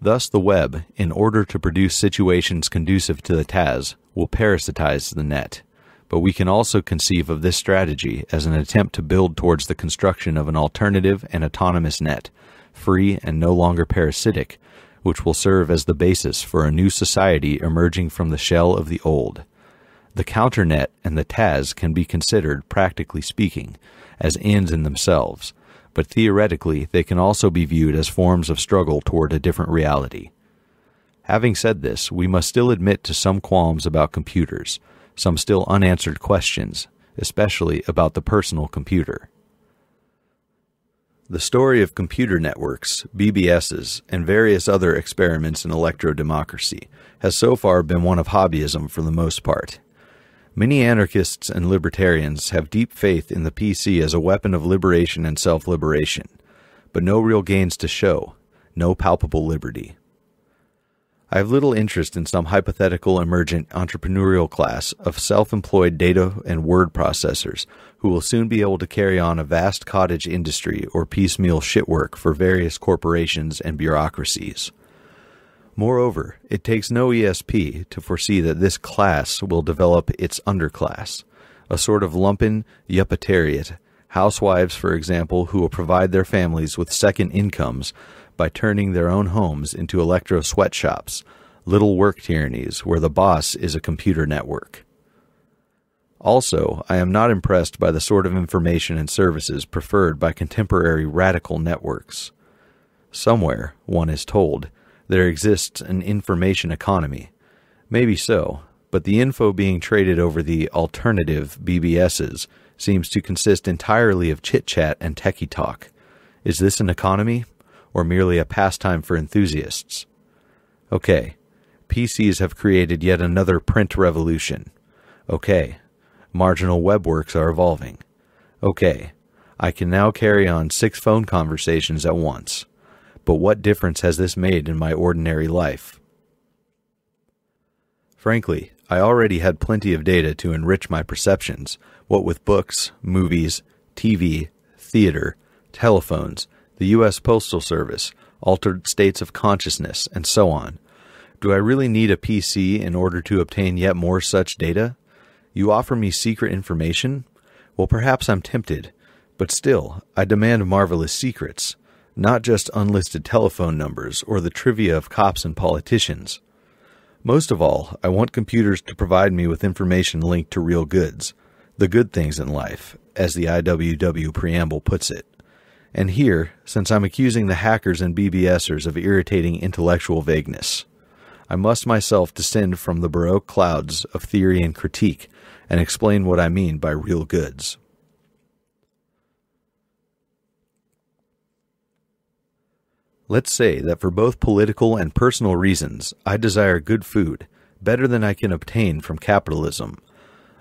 Thus the web, in order to produce situations conducive to the TAS, will parasitize the net. But we can also conceive of this strategy as an attempt to build towards the construction of an alternative and autonomous net, free and no longer parasitic, which will serve as the basis for a new society emerging from the shell of the old. The counternet and the TAS can be considered, practically speaking, as ends in themselves, but theoretically they can also be viewed as forms of struggle toward a different reality. Having said this, we must still admit to some qualms about computers, some still unanswered questions, especially about the personal computer. The story of computer networks, BBSs, and various other experiments in electrodemocracy has so far been one of hobbyism for the most part. Many anarchists and libertarians have deep faith in the PC as a weapon of liberation and self-liberation, but no real gains to show, no palpable liberty. I have little interest in some hypothetical emergent entrepreneurial class of self-employed data and word processors who will soon be able to carry on a vast cottage industry or piecemeal shitwork for various corporations and bureaucracies. Moreover, it takes no ESP to foresee that this class will develop its underclass, a sort of lumpen yuppitariat, housewives, for example, who will provide their families with second incomes by turning their own homes into electro-sweatshops, little work tyrannies where the boss is a computer network. Also, I am not impressed by the sort of information and services preferred by contemporary radical networks. Somewhere, one is told, there exists an information economy. Maybe so, but the info being traded over the alternative BBSs seems to consist entirely of chit-chat and techie talk. Is this an economy? Or merely a pastime for enthusiasts? Okay, PCs have created yet another print revolution. Okay, marginal web works are evolving. Okay, I can now carry on 6 phone conversations at once. But what difference has this made in my ordinary life? Frankly, I already had plenty of data to enrich my perceptions, what with books, movies, TV, theater, telephones, the U.S. Postal Service, altered states of consciousness, and so on. Do I really need a PC in order to obtain yet more such data? You offer me secret information? Well, perhaps I'm tempted, but still, I demand marvelous secrets, not just unlisted telephone numbers or the trivia of cops and politicians. Most of all, I want computers to provide me with information linked to real goods, the good things in life, as the IWW preamble puts it. And here, since I'm accusing the hackers and BBSers of irritating intellectual vagueness, I must myself descend from the Baroque clouds of theory and critique and explain what I mean by real goods. Let's say that for both political and personal reasons, I desire good food, better than I can obtain from capitalism,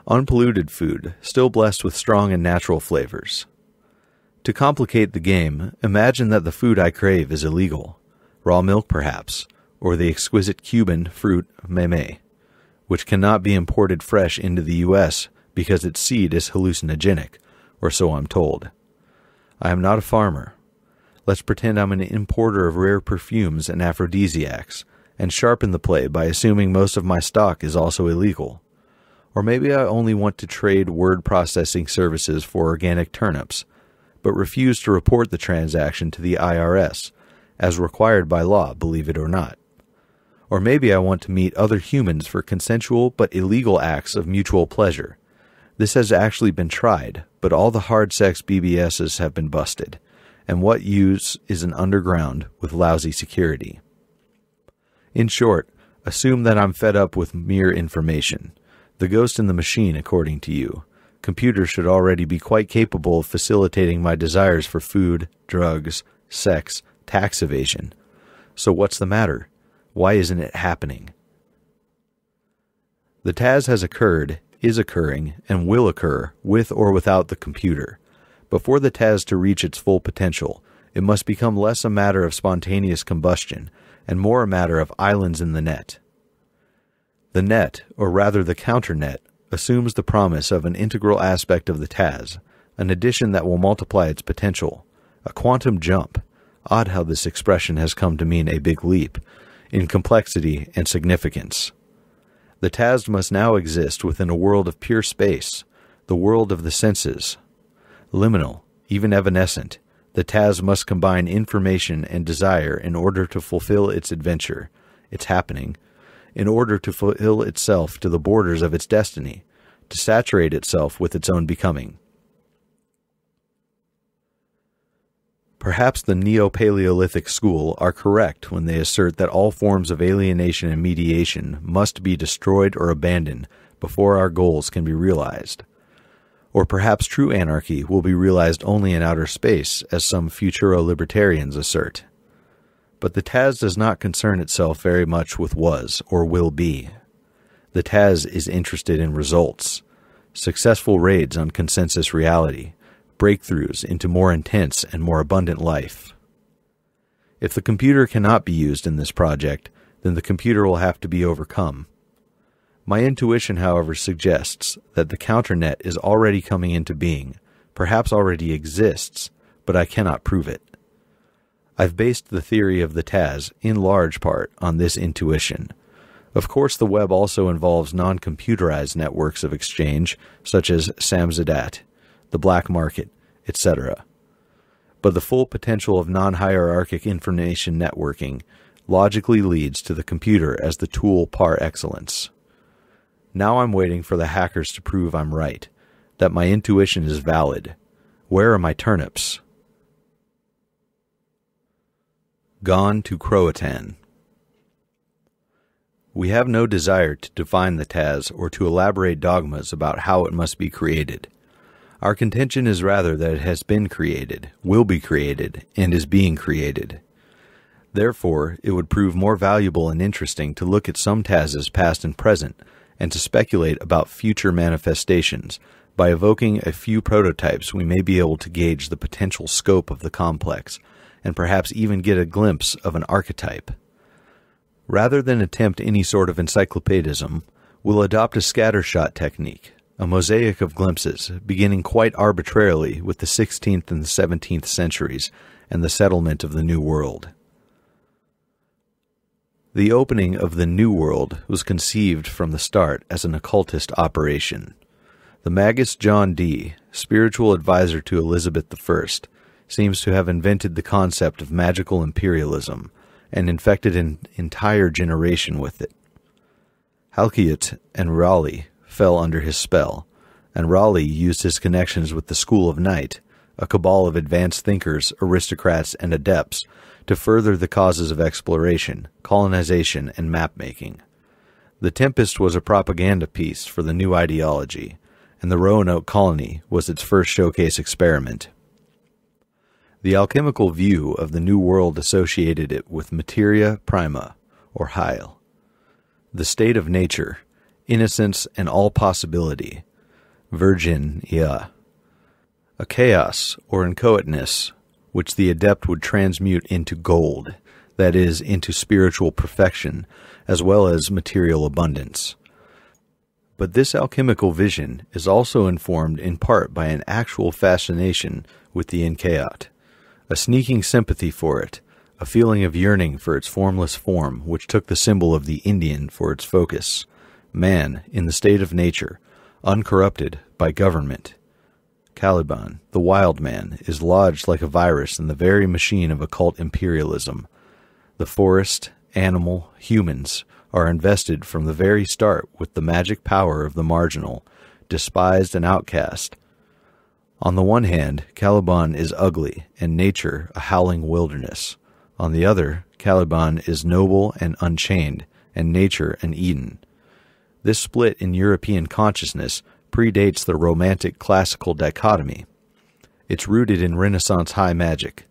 unpolluted food, still blessed with strong and natural flavors. To complicate the game, imagine that the food I crave is illegal. Raw milk, perhaps, or the exquisite Cuban fruit meme, which cannot be imported fresh into the U.S. because its seed is hallucinogenic, or so I'm told. I am not a farmer. Let's pretend I'm an importer of rare perfumes and aphrodisiacs, and sharpen the play by assuming most of my stock is also illegal. Or maybe I only want to trade word processing services for organic turnips, but refuse to report the transaction to the IRS, as required by law, believe it or not. Or maybe I want to meet other humans for consensual but illegal acts of mutual pleasure. This has actually been tried, but all the hard sex BBSs have been busted, and what use is an underground with lousy security? In short, assume that I'm fed up with mere information. The ghost in the machine, according to you. Computers should already be quite capable of facilitating my desires for food, drugs, sex, tax evasion. So what's the matter? Why isn't it happening? The TAZ has occurred, is occurring, and will occur with or without the computer. Before the TAZ to reach its full potential, it must become less a matter of spontaneous combustion and more a matter of islands in the net. The net, or rather the counter-net, assumes the promise of an integral aspect of the TAZ, an addition that will multiply its potential, a quantum jump. Odd how this expression has come to mean a big leap, in complexity and significance. The TAZ must now exist within a world of pure space, the world of the senses. Liminal, even evanescent, the TAZ must combine information and desire in order to fulfill its adventure, its happening, in order to fulfill itself to the borders of its destiny, to saturate itself with its own becoming. Perhaps the Neo-Paleolithic school are correct when they assert that all forms of alienation and mediation must be destroyed or abandoned before our goals can be realized. Or perhaps true anarchy will be realized only in outer space, as some futuro-libertarians assert. But the TAZ does not concern itself very much with was or will be. The TAZ is interested in results, successful raids on consensus reality, breakthroughs into more intense and more abundant life. If the computer cannot be used in this project, then the computer will have to be overcome. My intuition, however, suggests that the counternet is already coming into being, perhaps already exists, but I cannot prove it. I've based the theory of the TAZ, in large part, on this intuition. Of course, the web also involves non-computerized networks of exchange, such as Samzadat, the black market, etc. But the full potential of non-hierarchic information networking logically leads to the computer as the tool par excellence. Now I'm waiting for the hackers to prove I'm right, that my intuition is valid. Where are my turnips? Gone to Croatan. We have no desire to define the TAZ or to elaborate dogmas about how it must be created. Our contention is rather that it has been created, will be created, and is being created. Therefore, it would prove more valuable and interesting to look at some TAZs past and present, and to speculate about future manifestations by evoking a few prototypes. We may be able to gauge the potential scope of the complex, and perhaps even get a glimpse of an archetype. Rather than attempt any sort of encyclopedism, we'll adopt a scattershot technique, a mosaic of glimpses, beginning quite arbitrarily with the 16th and the 17th centuries and the settlement of the New World. The opening of the New World was conceived from the start as an occultist operation. The Magus John Dee, spiritual advisor to Elizabeth I, seems to have invented the concept of magical imperialism and infected an entire generation with it. Halkiut and Raleigh fell under his spell, and Raleigh used his connections with the School of Night, a cabal of advanced thinkers, aristocrats, and adepts, to further the causes of exploration, colonization, and map-making. The Tempest was a propaganda piece for the new ideology, and the Roanoke Colony was its first showcase experiment. The alchemical view of the New World associated it with materia prima, or Heil, the state of nature, innocence and all possibility, virginia, a chaos or inchoateness which the adept would transmute into gold, that is, into spiritual perfection, as well as material abundance. But this alchemical vision is also informed in part by an actual fascination with the inchaot, a sneaking sympathy for it, a feeling of yearning for its formless form, which took the symbol of the Indian for its focus, man in the state of nature, uncorrupted by government. Caliban, the wild man, is lodged like a virus in the very machine of occult imperialism. The forest, animal, humans are invested from the very start with the magic power of the marginal, despised and outcast. On the one hand, Caliban is ugly and nature a howling wilderness. On the other, Caliban is noble and unchained, and nature an Eden. This split in European consciousness predates the romantic classical dichotomy. It's rooted in Renaissance high magic.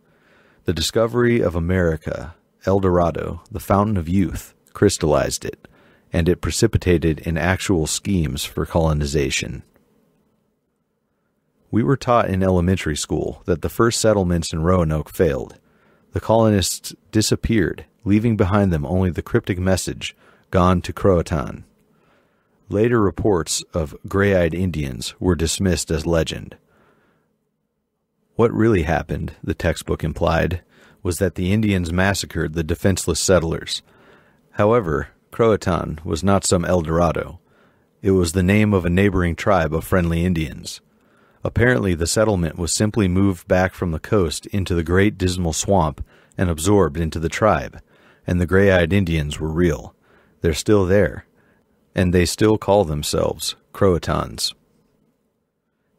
The discovery of America, El Dorado, the fountain of youth, crystallized it, and it precipitated in actual schemes for colonization. We were taught in elementary school that the first settlements in Roanoke failed. The colonists disappeared, leaving behind them only the cryptic message, "Gone to Croatan." Later reports of gray-eyed Indians were dismissed as legend. What really happened, the textbook implied, was that the Indians massacred the defenseless settlers. However, Croatan was not some El Dorado. It was the name of a neighboring tribe of friendly Indians. Apparently, the settlement was simply moved back from the coast into the Great Dismal Swamp and absorbed into the tribe, and the gray-eyed Indians were real. They're still there, and they still call themselves Croatans.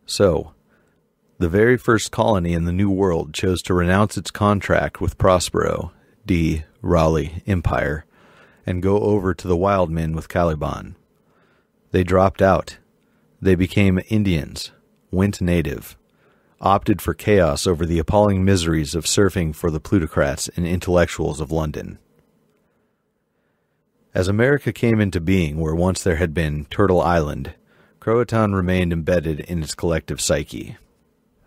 So, the very first colony in the New World chose to renounce its contract with Prospero D. Raleigh Empire and go over to the wild men with Caliban. They dropped out. They became Indians, went native, opted for chaos over the appalling miseries of surfing for the plutocrats and intellectuals of London. As America came into being where once there had been Turtle Island, Croatan remained embedded in its collective psyche.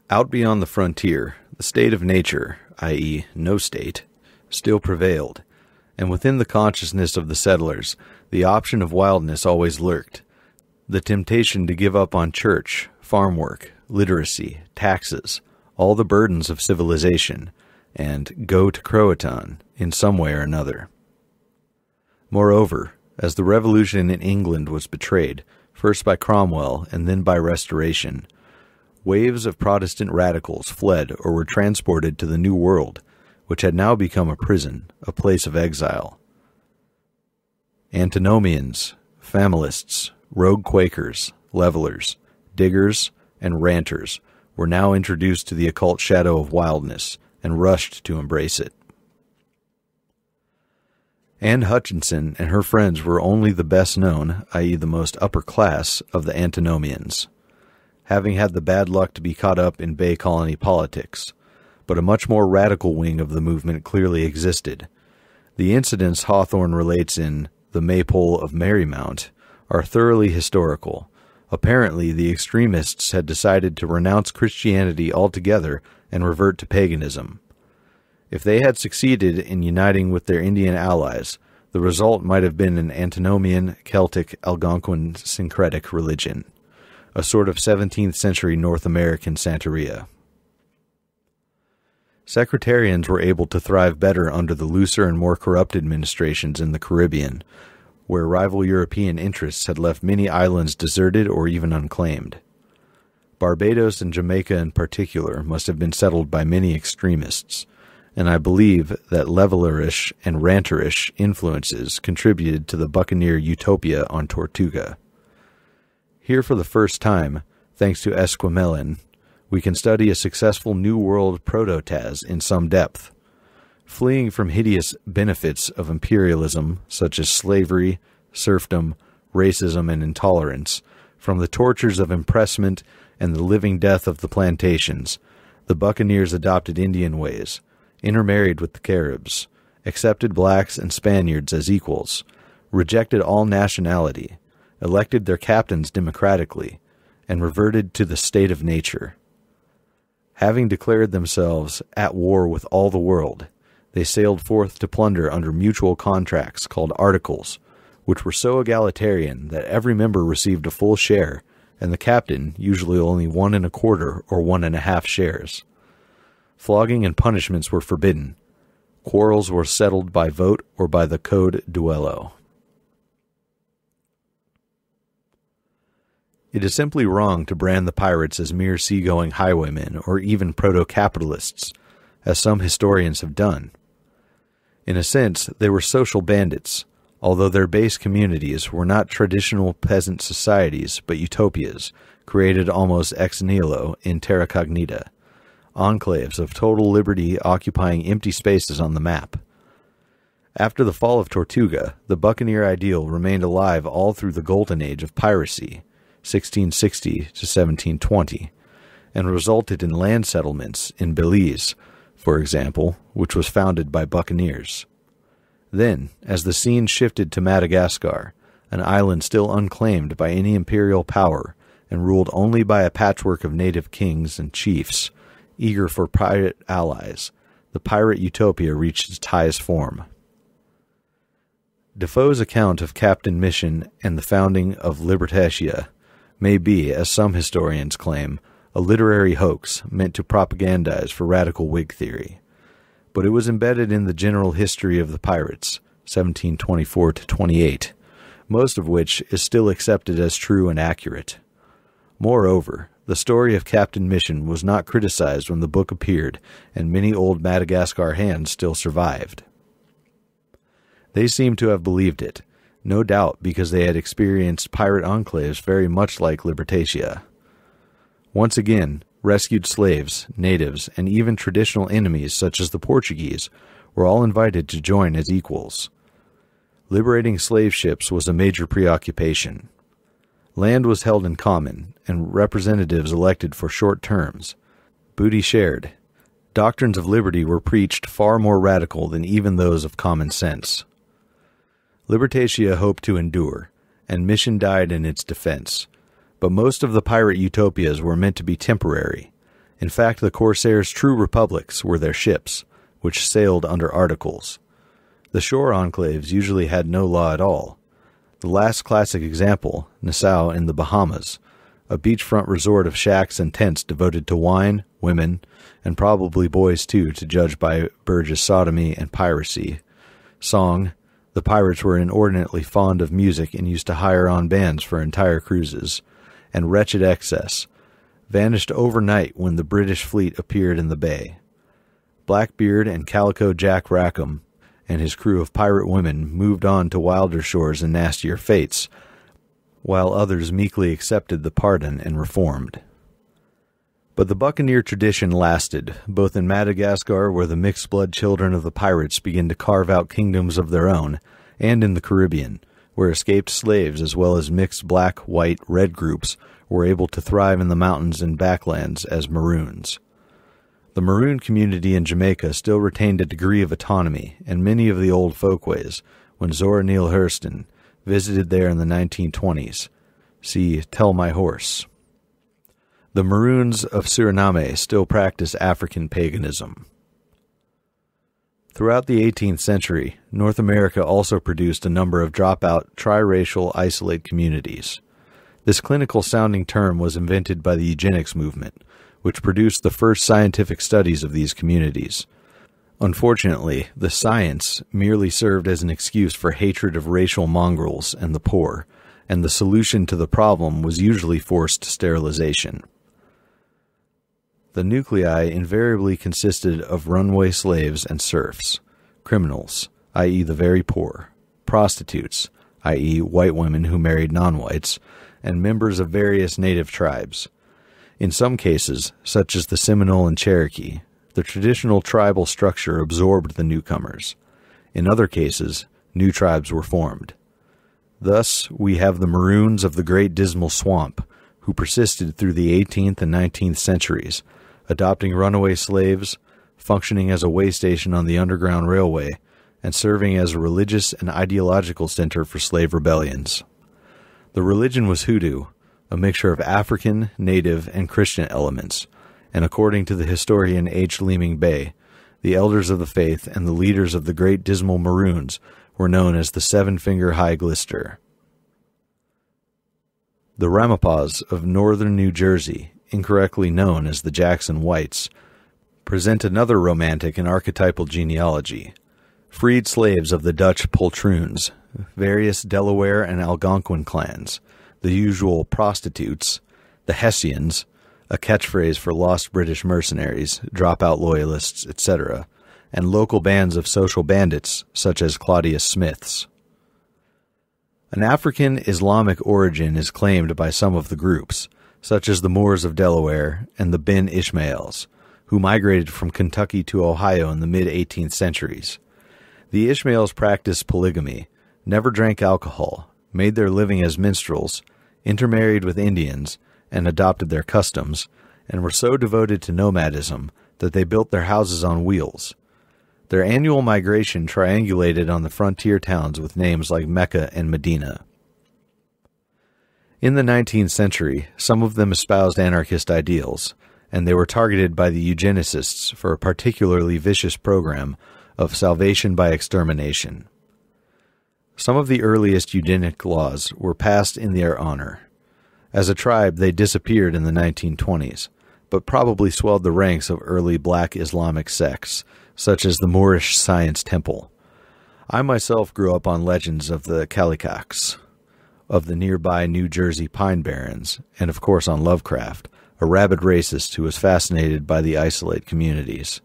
Out beyond the frontier, the state of nature, i.e., no state, still prevailed, and within the consciousness of the settlers, the option of wildness always lurked. The temptation to give up on church, farm work, literacy, taxes, all the burdens of civilization, and go to Croatan in some way or another. Moreover, as the revolution in England was betrayed, first by Cromwell and then by Restoration, waves of Protestant radicals fled or were transported to the New World, which had now become a prison, a place of exile. Antinomians, familists, rogue Quakers, levelers, diggers, and ranters were now introduced to the occult shadow of wildness and rushed to embrace it. Anne Hutchinson and her friends were only the best known, i.e. the most upper class, of the antinomians, having had the bad luck to be caught up in Bay Colony politics, but a much more radical wing of the movement clearly existed. The incidents Hawthorne relates in The Maypole of Marymount are thoroughly historical. Apparently, the extremists had decided to renounce Christianity altogether and revert to paganism. If they had succeeded in uniting with their Indian allies, the result might have been an antinomian, Celtic, Algonquin syncretic religion, a sort of 17th century North American Santeria. Sectarians were able to thrive better under the looser and more corrupt administrations in the Caribbean, where rival European interests had left many islands deserted or even unclaimed. Barbados and Jamaica in particular must have been settled by many extremists, and I believe that levelerish and ranterish influences contributed to the buccaneer utopia on Tortuga. Here for the first time, thanks to Esquemelin, we can study a successful New World proto-Taz in some depth. Fleeing from hideous benefits of imperialism, such as slavery, serfdom, racism, and intolerance, from the tortures of impressment and the living death of the plantations, the buccaneers adopted Indian ways, intermarried with the Caribs, accepted blacks and Spaniards as equals, rejected all nationality, elected their captains democratically, and reverted to the state of nature. Having declared themselves at war with all the world, they sailed forth to plunder under mutual contracts called articles, which were so egalitarian that every member received a full share, and the captain usually only 1 1/4 or 1 1/2 shares. Flogging and punishments were forbidden. Quarrels were settled by vote or by the code duello. It is simply wrong to brand the pirates as mere seagoing highwaymen or even proto-capitalists, as some historians have done. In a sense, they were social bandits, although their base communities were not traditional peasant societies but utopias, created almost ex nihilo in terra cognita, enclaves of total liberty occupying empty spaces on the map. After the fall of Tortuga, the buccaneer ideal remained alive all through the golden age of piracy, 1660 to 1720, and resulted in land settlements in Belize, for example, which was founded by buccaneers. Then, as the scene shifted to Madagascar, an island still unclaimed by any imperial power and ruled only by a patchwork of native kings and chiefs, eager for pirate allies, the pirate utopia reached its highest form. Defoe's account of Captain Mission and the founding of Libertatia may be, as some historians claim, a literary hoax meant to propagandize for radical Whig theory, but it was embedded in the general history of the pirates, 1724 to 28, most of which is still accepted as true and accurate. Moreover, the story of Captain Mission was not criticized when the book appeared, and many old Madagascar hands still survived. They seem to have believed it, no doubt because they had experienced pirate enclaves very much like Libertatia. Once again, rescued slaves, natives, and even traditional enemies such as the Portuguese were all invited to join as equals. Liberating slave ships was a major preoccupation. Land was held in common, and representatives elected for short terms. Booty shared. Doctrines of liberty were preached far more radical than even those of common sense. Libertatia hoped to endure, and Mission died in its defense. But most of the pirate utopias were meant to be temporary. In fact, the corsairs' true republics were their ships, which sailed under articles. The shore enclaves usually had no law at all. The last classic example, Nassau in the Bahamas, a beachfront resort of shacks and tents devoted to wine, women, and probably boys too, to judge by Burgess' sodomy and piracy. Song. The pirates were inordinately fond of music and used to hire on bands for entire cruises. And wretched excess, vanished overnight when the British fleet appeared in the bay. Blackbeard and Calico Jack Rackham and his crew of pirate women moved on to wilder shores and nastier fates, while others meekly accepted the pardon and reformed. But the buccaneer tradition lasted, both in Madagascar, where the mixed-blood children of the pirates began to carve out kingdoms of their own, and in the Caribbean, where escaped slaves as well as mixed black, white, red groups were able to thrive in the mountains and backlands as Maroons. The Maroon community in Jamaica still retained a degree of autonomy and many of the old folkways when Zora Neale Hurston visited there in the 1920s. See Tell My Horse. The Maroons of Suriname still practice African paganism. Throughout the 18th century, North America also produced a number of dropout triracial isolate communities. This clinical-sounding term was invented by the eugenics movement, which produced the first scientific studies of these communities. Unfortunately, the science merely served as an excuse for hatred of racial mongrels and the poor, and the solution to the problem was usually forced sterilization. The nuclei invariably consisted of runaway slaves and serfs, criminals, i.e. the very poor, prostitutes, i.e. white women who married non-whites, and members of various native tribes. In some cases, such as the Seminole and Cherokee, the traditional tribal structure absorbed the newcomers. In other cases, new tribes were formed. Thus, we have the Maroons of the Great Dismal Swamp, who persisted through the 18th and 19th centuries, adopting runaway slaves, functioning as a way station on the Underground Railway, and serving as a religious and ideological center for slave rebellions. The religion was hoodoo, a mixture of African, native, and Christian elements, and according to the historian H. Leeming Bey, the elders of the faith and the leaders of the Great Dismal Maroons were known as the Seven-Finger High Glister. The Ramapas of northern New Jersey, incorrectly known as the Jackson Whites, present another romantic and archetypal genealogy. Freed slaves of the Dutch poltroons, various Delaware and Algonquin clans, the usual prostitutes, the Hessians, a catchphrase for lost British mercenaries, dropout loyalists, etc., and local bands of social bandits such as Claudius Smiths. An African Islamic origin is claimed by some of the groups, such as the Moors of Delaware and the Ben Ishmaels, who migrated from Kentucky to Ohio in the mid-18th centuries. The Ishmaels practiced polygamy, never drank alcohol, made their living as minstrels, intermarried with Indians, and adopted their customs, and were so devoted to nomadism that they built their houses on wheels. Their annual migration triangulated on the frontier towns with names like Mecca and Medina. In the 19th century, some of them espoused anarchist ideals, and they were targeted by the eugenicists for a particularly vicious program of salvation by extermination. Some of the earliest eugenic laws were passed in their honor. As a tribe, they disappeared in the 1920s, but probably swelled the ranks of early black Islamic sects, such as the Moorish Science Temple. I myself grew up on legends of the Kallikaks, of the nearby New Jersey Pine Barrens, and of course on Lovecraft, a rabid racist who was fascinated by the isolate communities.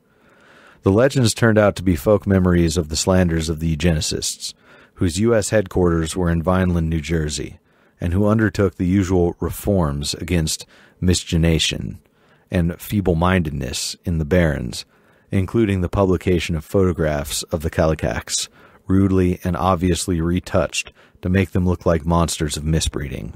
The legends turned out to be folk memories of the slanders of the eugenicists, whose U.S. headquarters were in Vineland, New Jersey, and who undertook the usual reforms against miscegenation and feeble-mindedness in the barrens, including the publication of photographs of the Kallikaks, rudely and obviously retouched to make them look like monsters of misbreeding.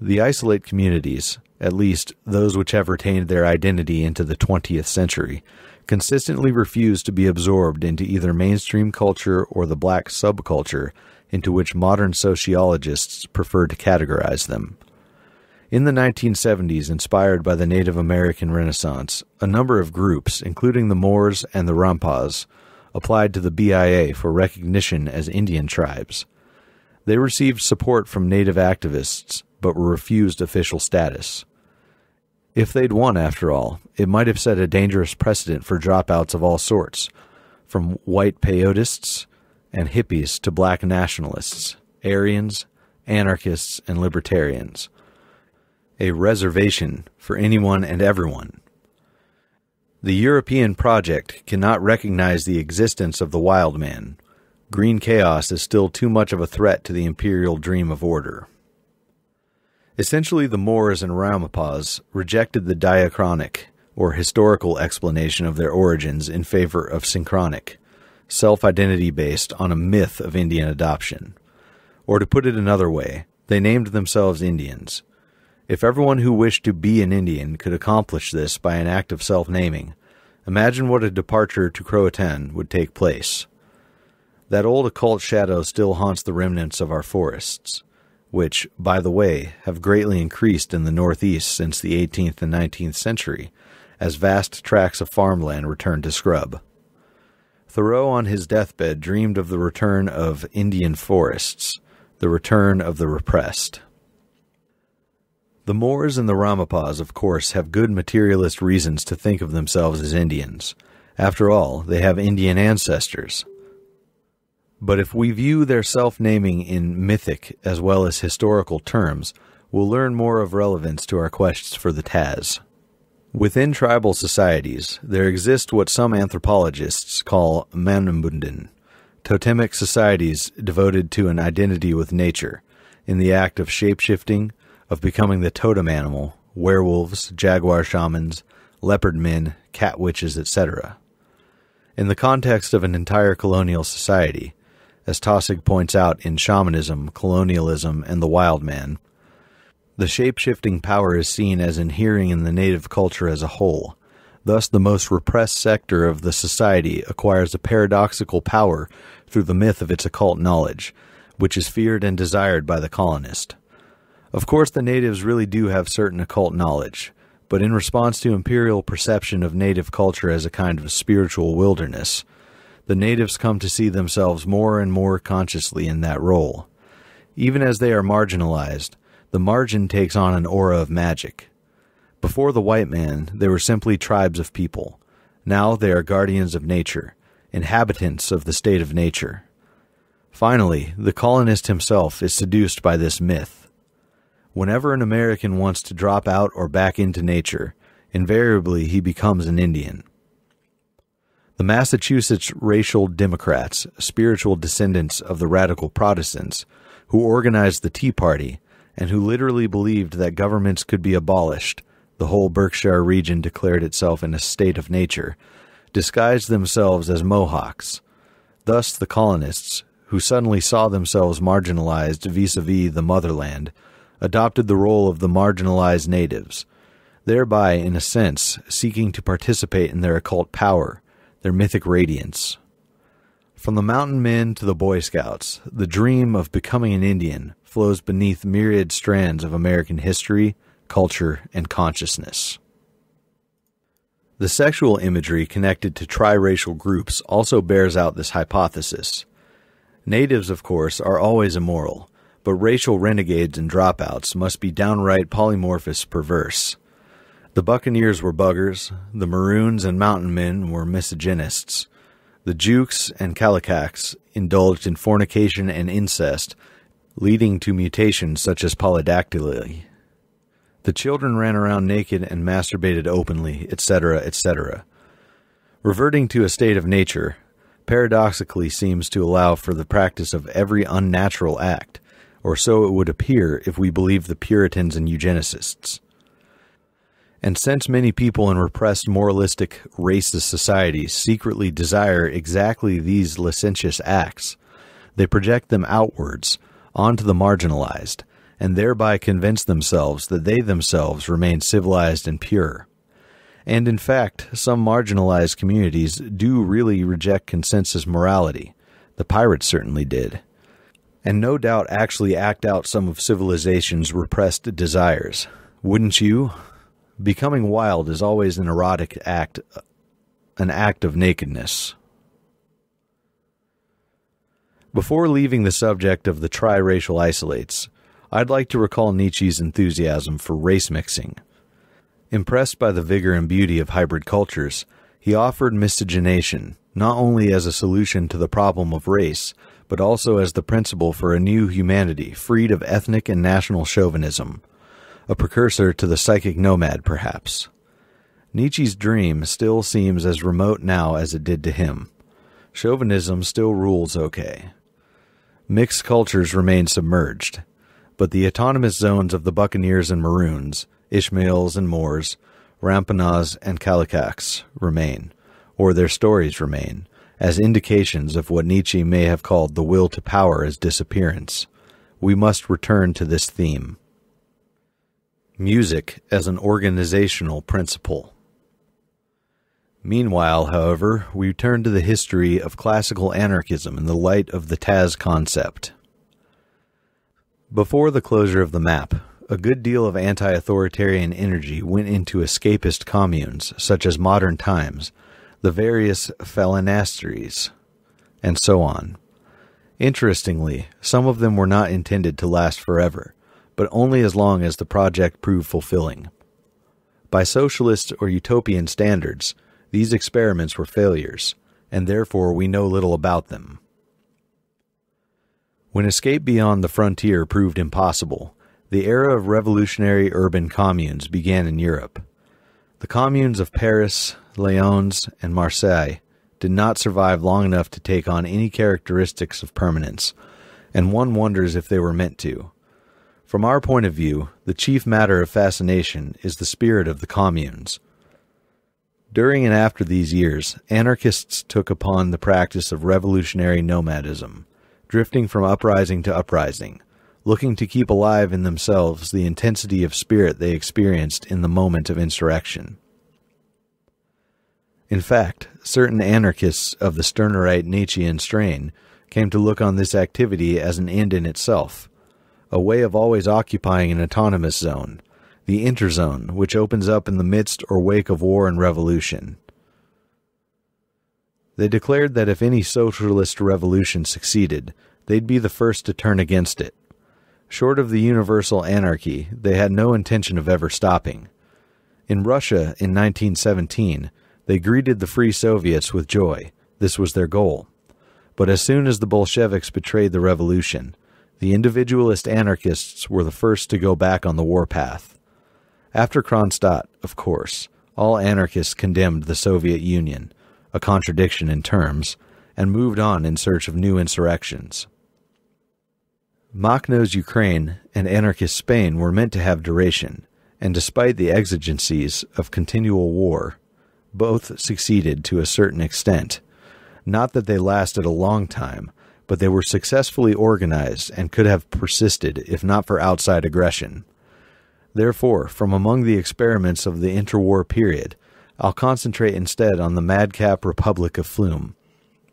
The isolate communities, at least those which have retained their identity into the 20th century, consistently refused to be absorbed into either mainstream culture or the black subculture into which modern sociologists prefer to categorize them. In the 1970s, inspired by the Native American Renaissance, a number of groups, including the Moors and the Rampas, applied to the BIA for recognition as Indian tribes. They received support from Native activists, but were refused official status. If they'd won, after all, it might have set a dangerous precedent for dropouts of all sorts, from white peyotists and hippies to black nationalists, Aryans, anarchists, and libertarians. A reservation for anyone and everyone. The European project cannot recognize the existence of the wild man. Green chaos is still too much of a threat to the imperial dream of order. Essentially, the Moors and Ramapas rejected the diachronic, or historical explanation of their origins in favor of synchronic, self-identity based on a myth of Indian adoption. Or to put it another way, they named themselves Indians. If everyone who wished to be an Indian could accomplish this by an act of self-naming, imagine what a departure to Croatan would take place. That old occult shadow still haunts the remnants of our forests, which, by the way, have greatly increased in the Northeast since the 18th and 19th century, as vast tracts of farmland returned to scrub. Thoreau on his deathbed dreamed of the return of Indian forests, the return of the repressed. The Moors and the Ramapas, of course, have good materialist reasons to think of themselves as Indians. After all, they have Indian ancestors. But if we view their self-naming in mythic as well as historical terms, we'll learn more of relevance to our quests for the Taz. Within tribal societies, there exist what some anthropologists call Manumbunden, totemic societies devoted to an identity with nature, in the act of shape-shifting, of becoming the totem animal, werewolves, jaguar shamans, leopard men, cat witches, etc. In the context of an entire colonial society, as Taussig points out in Shamanism, Colonialism, and the Wild Man, the shape-shifting power is seen as inhering in the native culture as a whole. Thus, the most repressed sector of the society acquires a paradoxical power through the myth of its occult knowledge, which is feared and desired by the colonist. Of course, the natives really do have certain occult knowledge, but in response to imperial perception of native culture as a kind of spiritual wilderness, the natives come to see themselves more and more consciously in that role. Even as they are marginalized, the margin takes on an aura of magic. Before the white man, they were simply tribes of people. Now they are guardians of nature, inhabitants of the state of nature. Finally, the colonist himself is seduced by this myth. Whenever an American wants to drop out or back into nature, invariably he becomes an Indian. The Massachusetts racial Democrats, spiritual descendants of the radical Protestants, who organized the Tea Party and who literally believed that governments could be abolished, the whole Berkshire region declared itself in a state of nature, disguised themselves as Mohawks. Thus the colonists, who suddenly saw themselves marginalized vis-a-vis the motherland, adopted the role of the marginalized natives, thereby, in a sense, seeking to participate in their occult power, their mythic radiance. From the mountain men to the Boy Scouts, the dream of becoming an Indian flows beneath myriad strands of American history, culture, and consciousness. The sexual imagery connected to triracial groups also bears out this hypothesis. Natives, of course, are always immoral, but racial renegades and dropouts must be downright polymorphous perverse. The buccaneers were buggers, the maroons and mountain men were misogynists, the jukes and calicacks indulged in fornication and incest, leading to mutations such as polydactyly. The children ran around naked and masturbated openly, etc., etc. Reverting to a state of nature, paradoxically seems to allow for the practice of every unnatural act, or so it would appear if we believe the Puritans and eugenicists. And since many people in repressed, moralistic, racist societies secretly desire exactly these licentious acts, they project them outwards, onto the marginalized, and thereby convince themselves that they themselves remain civilized and pure. And in fact, some marginalized communities do really reject consensus morality. The pirates certainly did. And no doubt actually act out some of civilization's repressed desires. Wouldn't you? Becoming wild is always an erotic act, an act of nakedness. Before leaving the subject of the triracial isolates, I'd like to recall Nietzsche's enthusiasm for race mixing. Impressed by the vigor and beauty of hybrid cultures, he offered miscegenation, not only as a solution to the problem of race, but also as the principle for a new humanity freed of ethnic and national chauvinism. A precursor to the psychic nomad, perhaps. Nietzsche's dream still seems as remote now as it did to him. Chauvinism still rules okay. Mixed cultures remain submerged, but the autonomous zones of the buccaneers and maroons, Ishmaels and Moors, Rampanas and Calicacks remain, or their stories remain, as indications of what Nietzsche may have called the will to power as disappearance. We must return to this theme. Music as an organizational principle. Meanwhile, however, we turn to the history of classical anarchism in the light of the Taz concept. Before the closure of the map, a good deal of anti-authoritarian energy went into escapist communes, such as Modern Times, the various phalansteries, and so on. Interestingly, some of them were not intended to last forever, but only as long as the project proved fulfilling. By socialist or utopian standards, these experiments were failures, and therefore we know little about them. When escape beyond the frontier proved impossible, the era of revolutionary urban communes began in Europe. The communes of Paris, Lyons, and Marseille did not survive long enough to take on any characteristics of permanence, and one wonders if they were meant to. From our point of view, the chief matter of fascination is the spirit of the communes. During and after these years, anarchists took upon the practice of revolutionary nomadism, drifting from uprising to uprising, looking to keep alive in themselves the intensity of spirit they experienced in the moment of insurrection. In fact, certain anarchists of the Stirnerite Nietzschean strain came to look on this activity as an end in itself, a way of always occupying an autonomous zone, the interzone, which opens up in the midst or wake of war and revolution. They declared that if any socialist revolution succeeded, they'd be the first to turn against it. Short of the universal anarchy, they had no intention of ever stopping. In Russia in 1917, they greeted the Free Soviets with joy. This was their goal. But as soon as the Bolsheviks betrayed the revolution, the individualist anarchists were the first to go back on the warpath. After Kronstadt, of course, all anarchists condemned the Soviet Union, a contradiction in terms, and moved on in search of new insurrections. Makhno's Ukraine and anarchist Spain were meant to have duration, and despite the exigencies of continual war, both succeeded to a certain extent. Not that they lasted a long time, but they were successfully organized and could have persisted if not for outside aggression. Therefore, from among the experiments of the interwar period, I'll concentrate instead on the madcap Republic of Flume,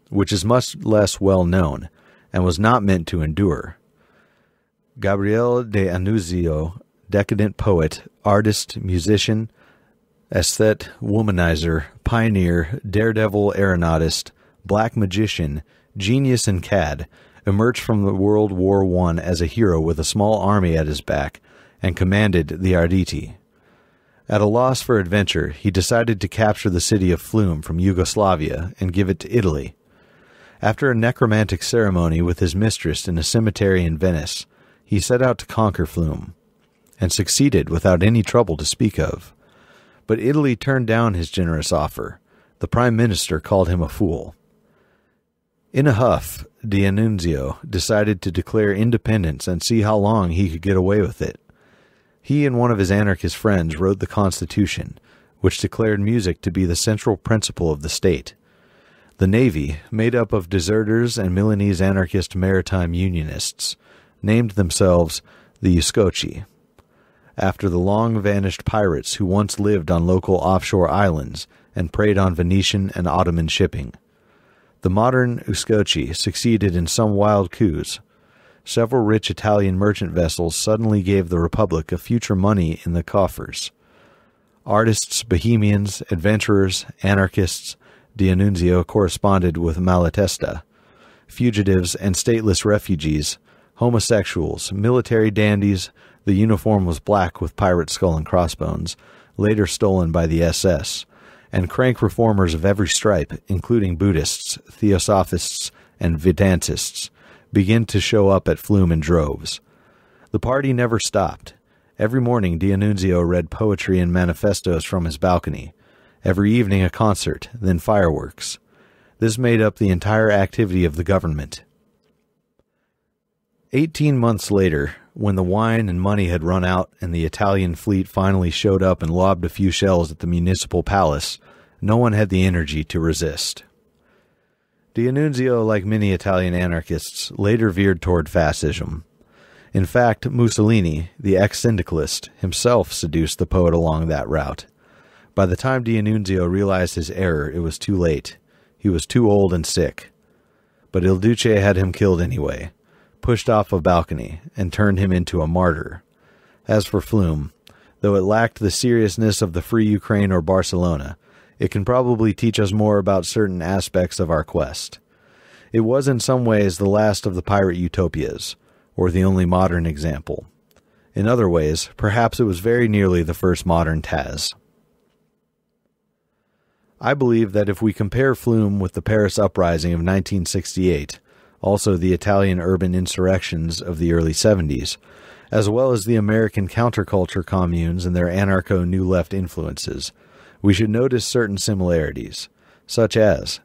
which is much less well known and was not meant to endure. Gabriele d'Annunzio, decadent poet, artist, musician, aesthete, womanizer, pioneer, daredevil aeronautist, black magician, genius and cad, emerged from the World War I as a hero with a small army at his back and commanded the Arditi. At a loss for adventure, he decided to capture the city of Flume from Yugoslavia and give it to Italy. After a necromantic ceremony with his mistress in a cemetery in Venice, he set out to conquer Flume, and succeeded without any trouble to speak of. But Italy turned down his generous offer. The Prime Minister called him a fool. In a huff, D'Annunzio decided to declare independence and see how long he could get away with it. He and one of his anarchist friends wrote the Constitution, which declared music to be the central principle of the state. The Navy, made up of deserters and Milanese anarchist maritime unionists, named themselves the Uscocchi, after the long-vanished pirates who once lived on local offshore islands and preyed on Venetian and Ottoman shipping. The modern Uscocchi succeeded in some wild coups. Several rich Italian merchant vessels suddenly gave the Republic a future money in the coffers. Artists, bohemians, adventurers, anarchists, D'Annunzio corresponded with Malatesta. Fugitives and stateless refugees, homosexuals, military dandies, the uniform was black with pirate skull and crossbones, later stolen by the SS, and crank reformers of every stripe, including Buddhists, Theosophists, and Vedantists, began to show up at Flume in droves. The party never stopped. Every morning D'Annunzio read poetry and manifestos from his balcony. Every evening a concert, then fireworks. This made up the entire activity of the government. 18 months later, when the wine and money had run out and the Italian fleet finally showed up and lobbed a few shells at the municipal palace, no one had the energy to resist. D'Annunzio, like many Italian anarchists, later veered toward fascism. In fact, Mussolini, the ex-syndicalist, himself seduced the poet along that route. By the time D'Annunzio realized his error, it was too late. He was too old and sick. But Il Duce had him killed anyway, pushed off a balcony, and turned him into a martyr. As for Flume, though it lacked the seriousness of the Free Ukraine or Barcelona, it can probably teach us more about certain aspects of our quest. It was in some ways the last of the pirate utopias, or the only modern example. In other ways, perhaps it was very nearly the first modern Taz. I believe that if we compare Flume with the Paris uprising of 1968, also the Italian urban insurrections of the early 70s, as well as the American counterculture communes and their anarcho-New Left influences, we should notice certain similarities, such as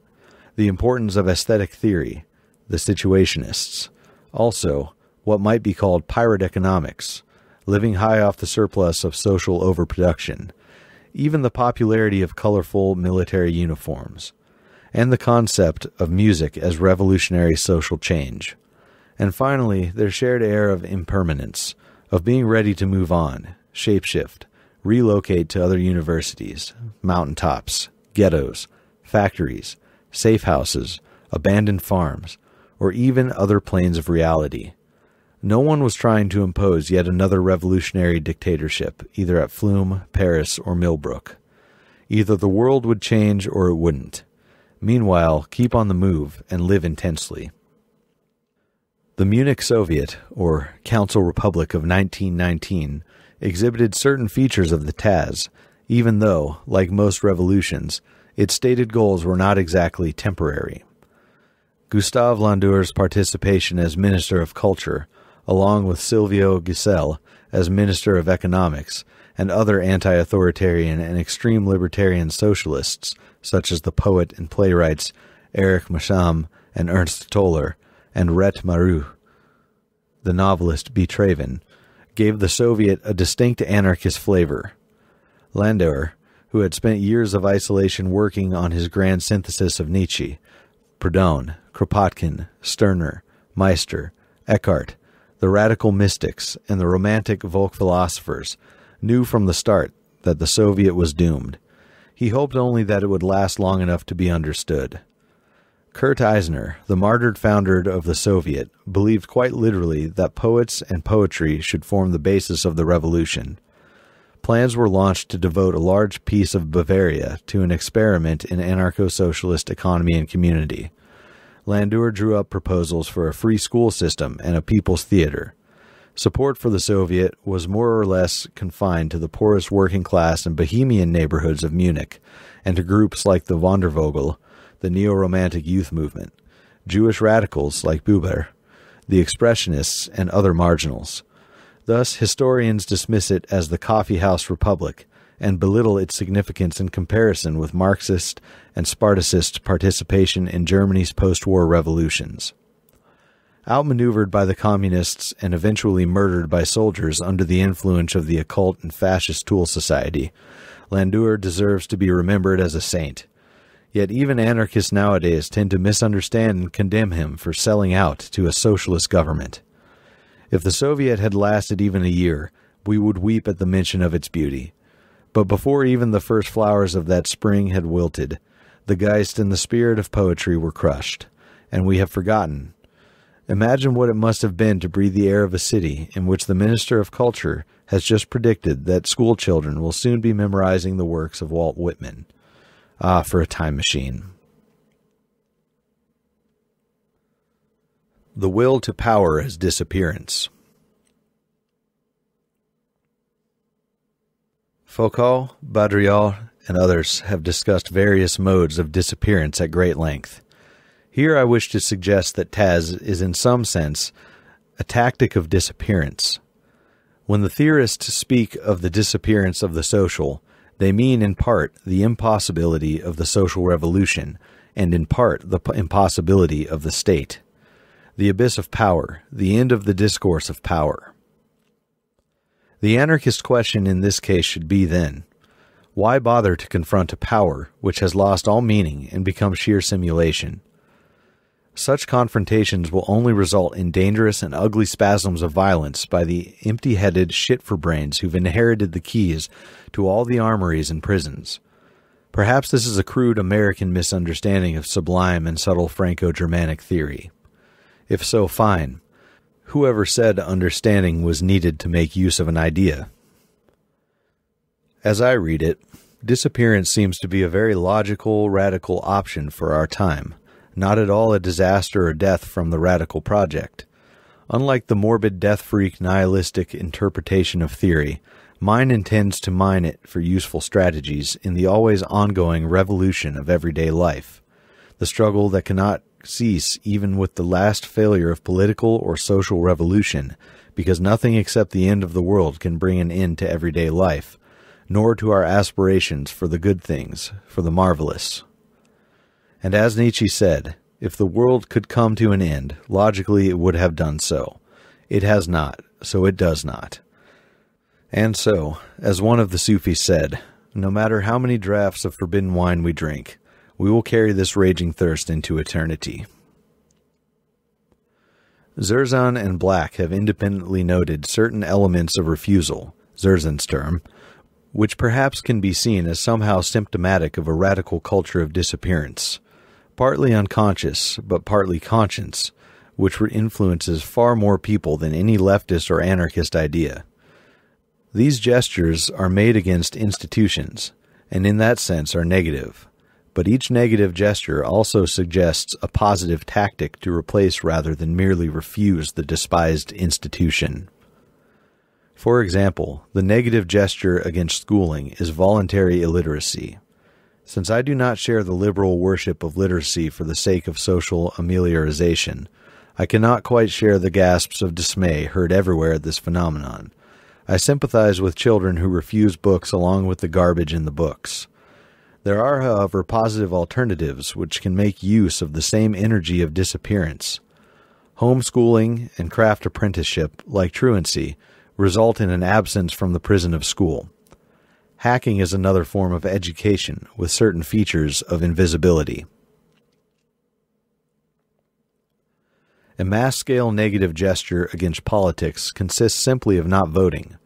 the importance of aesthetic theory, the situationists, also what might be called pirate economics, living high off the surplus of social overproduction, even the popularity of colorful military uniforms, and the concept of music as revolutionary social change. And finally, their shared air of impermanence, of being ready to move on, shapeshift, relocate to other universities, mountaintops, ghettos, factories, safe houses, abandoned farms, or even other planes of reality. No one was trying to impose yet another revolutionary dictatorship, either at Flume, Paris, or Millbrook. Either the world would change or it wouldn't. Meanwhile, keep on the move and live intensely. The Munich Soviet, or Council Republic of 1919, exhibited certain features of the Taz, even though, like most revolutions, its stated goals were not exactly temporary. Gustav Landaur's participation as Minister of Culture, along with Silvio Giselle as Minister of Economics, and other anti-authoritarian and extreme libertarian socialists, such as the poet and playwrights Erich Masham and Ernst Toller, and Rett Marou, the novelist B. Traven, gave the Soviet a distinct anarchist flavor. Landauer, who had spent years of isolation working on his grand synthesis of Nietzsche, Proudhon, Kropotkin, Stirner, Meister, Eckhart, the radical mystics, and the romantic Volk philosophers, knew from the start that the Soviet was doomed. He hoped only that it would last long enough to be understood. Kurt Eisner, the martyred founder of the Soviet, believed quite literally that poets and poetry should form the basis of the revolution. Plans were launched to devote a large piece of Bavaria to an experiment in anarcho-socialist economy and community. Landauer drew up proposals for a free school system and a people's theater. Support for the Soviet was more or less confined to the poorest working class and bohemian neighborhoods of Munich, and to groups like the Wandervogel, the neo-romantic youth movement, Jewish radicals like Buber, the expressionists, and other marginals. Thus, historians dismiss it as the coffeehouse republic and belittle its significance in comparison with Marxist and Spartacist participation in Germany's post-war revolutions. Outmaneuvered by the communists and eventually murdered by soldiers under the influence of the occult and fascist tool society, Landauer deserves to be remembered as a saint. Yet even anarchists nowadays tend to misunderstand and condemn him for selling out to a socialist government. If the Soviet had lasted even a year, we would weep at the mention of its beauty. But before even the first flowers of that spring had wilted, the Geist and the spirit of poetry were crushed, and we have forgotten. Imagine what it must have been to breathe the air of a city in which the Minister of Culture has just predicted that school children will soon be memorizing the works of Walt Whitman. Ah, for a time machine. The will to power as disappearance. Foucault, Baudrillard, and others have discussed various modes of disappearance at great length. Here I wish to suggest that Taz is in some sense a tactic of disappearance. When the theorists speak of the disappearance of the social, they mean in part the impossibility of the social revolution, and in part the impossibility of the state. The abyss of power, the end of the discourse of power. The anarchist question in this case should be then, why bother to confront a power which has lost all meaning and become sheer simulation? Such confrontations will only result in dangerous and ugly spasms of violence by the empty-headed shit-for-brains who've inherited the keys to all the armories and prisons. Perhaps this is a crude American misunderstanding of sublime and subtle Franco-Germanic theory. If so, fine. Whoever said understanding was needed to make use of an idea. As I read it, disappearance seems to be a very logical, radical option for our time. Not at all a disaster or death from the radical project. Unlike the morbid death freak nihilistic interpretation of theory, mine intends to mine it for useful strategies in the always ongoing revolution of everyday life, the struggle that cannot cease even with the last failure of political or social revolution, because nothing except the end of the world can bring an end to everyday life, nor to our aspirations for the good things, for the marvelous. And as Nietzsche said, if the world could come to an end, logically it would have done so. It has not, so it does not. And so, as one of the Sufis said, no matter how many draughts of forbidden wine we drink, we will carry this raging thirst into eternity. Zerzan and Black have independently noted certain elements of refusal, Zerzan's term, which perhaps can be seen as somehow symptomatic of a radical culture of disappearance. Partly unconscious, but partly conscious, which influences far more people than any leftist or anarchist idea. These gestures are made against institutions, and in that sense are negative, but each negative gesture also suggests a positive tactic to replace rather than merely refuse the despised institution. For example, the negative gesture against schooling is voluntary illiteracy. Since I do not share the liberal worship of literacy for the sake of social ameliorization, I cannot quite share the gasps of dismay heard everywhere at this phenomenon. I sympathize with children who refuse books along with the garbage in the books. There are, however, positive alternatives which can make use of the same energy of disappearance. Homeschooling and craft apprenticeship, like truancy, result in an absence from the prison of school. Hacking is another form of education with certain features of invisibility. A mass-scale negative gesture against politics consists simply of not voting.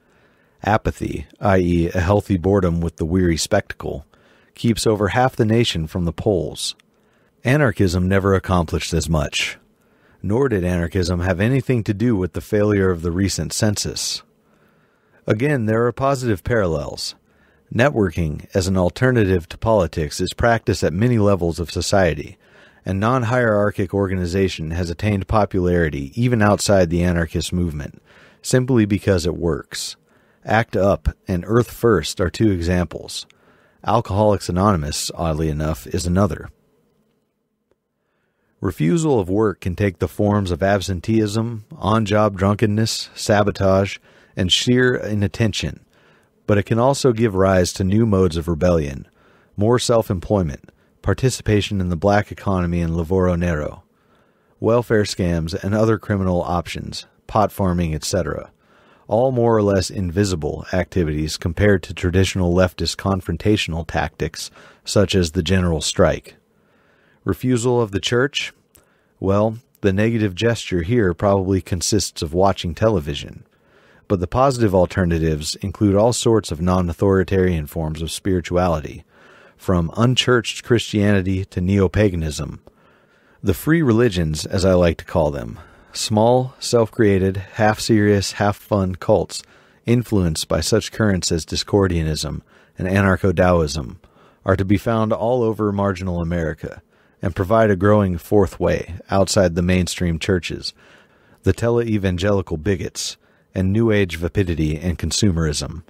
Apathy, i.e. a healthy boredom with the weary spectacle, keeps over half the nation from the polls. Anarchism never accomplished as much. Nor did anarchism have anything to do with the failure of the recent census. Again, there are positive parallels. Networking as an alternative to politics is practiced at many levels of society, and non-hierarchic organization has attained popularity even outside the anarchist movement, simply because it works. ACT UP and Earth First are two examples. Alcoholics Anonymous, oddly enough, is another. Refusal of work can take the forms of absenteeism, on-job drunkenness, sabotage, and sheer inattention, but it can also give rise to new modes of rebellion, more self-employment, participation in the black economy and lavoro nero, welfare scams and other criminal options, pot farming, etc., all more or less invisible activities compared to traditional leftist confrontational tactics such as the general strike. Refusal of the church? Well, the negative gesture here probably consists of watching television, but the positive alternatives include all sorts of non-authoritarian forms of spirituality, from unchurched Christianity to neo-paganism. The free religions, as I like to call them, small, self-created, half-serious, half-fun cults influenced by such currents as Discordianism and anarcho-Taoism, are to be found all over marginal America, and provide a growing fourth way outside the mainstream churches, the tele-evangelical bigots, and New Age vapidity and consumerism.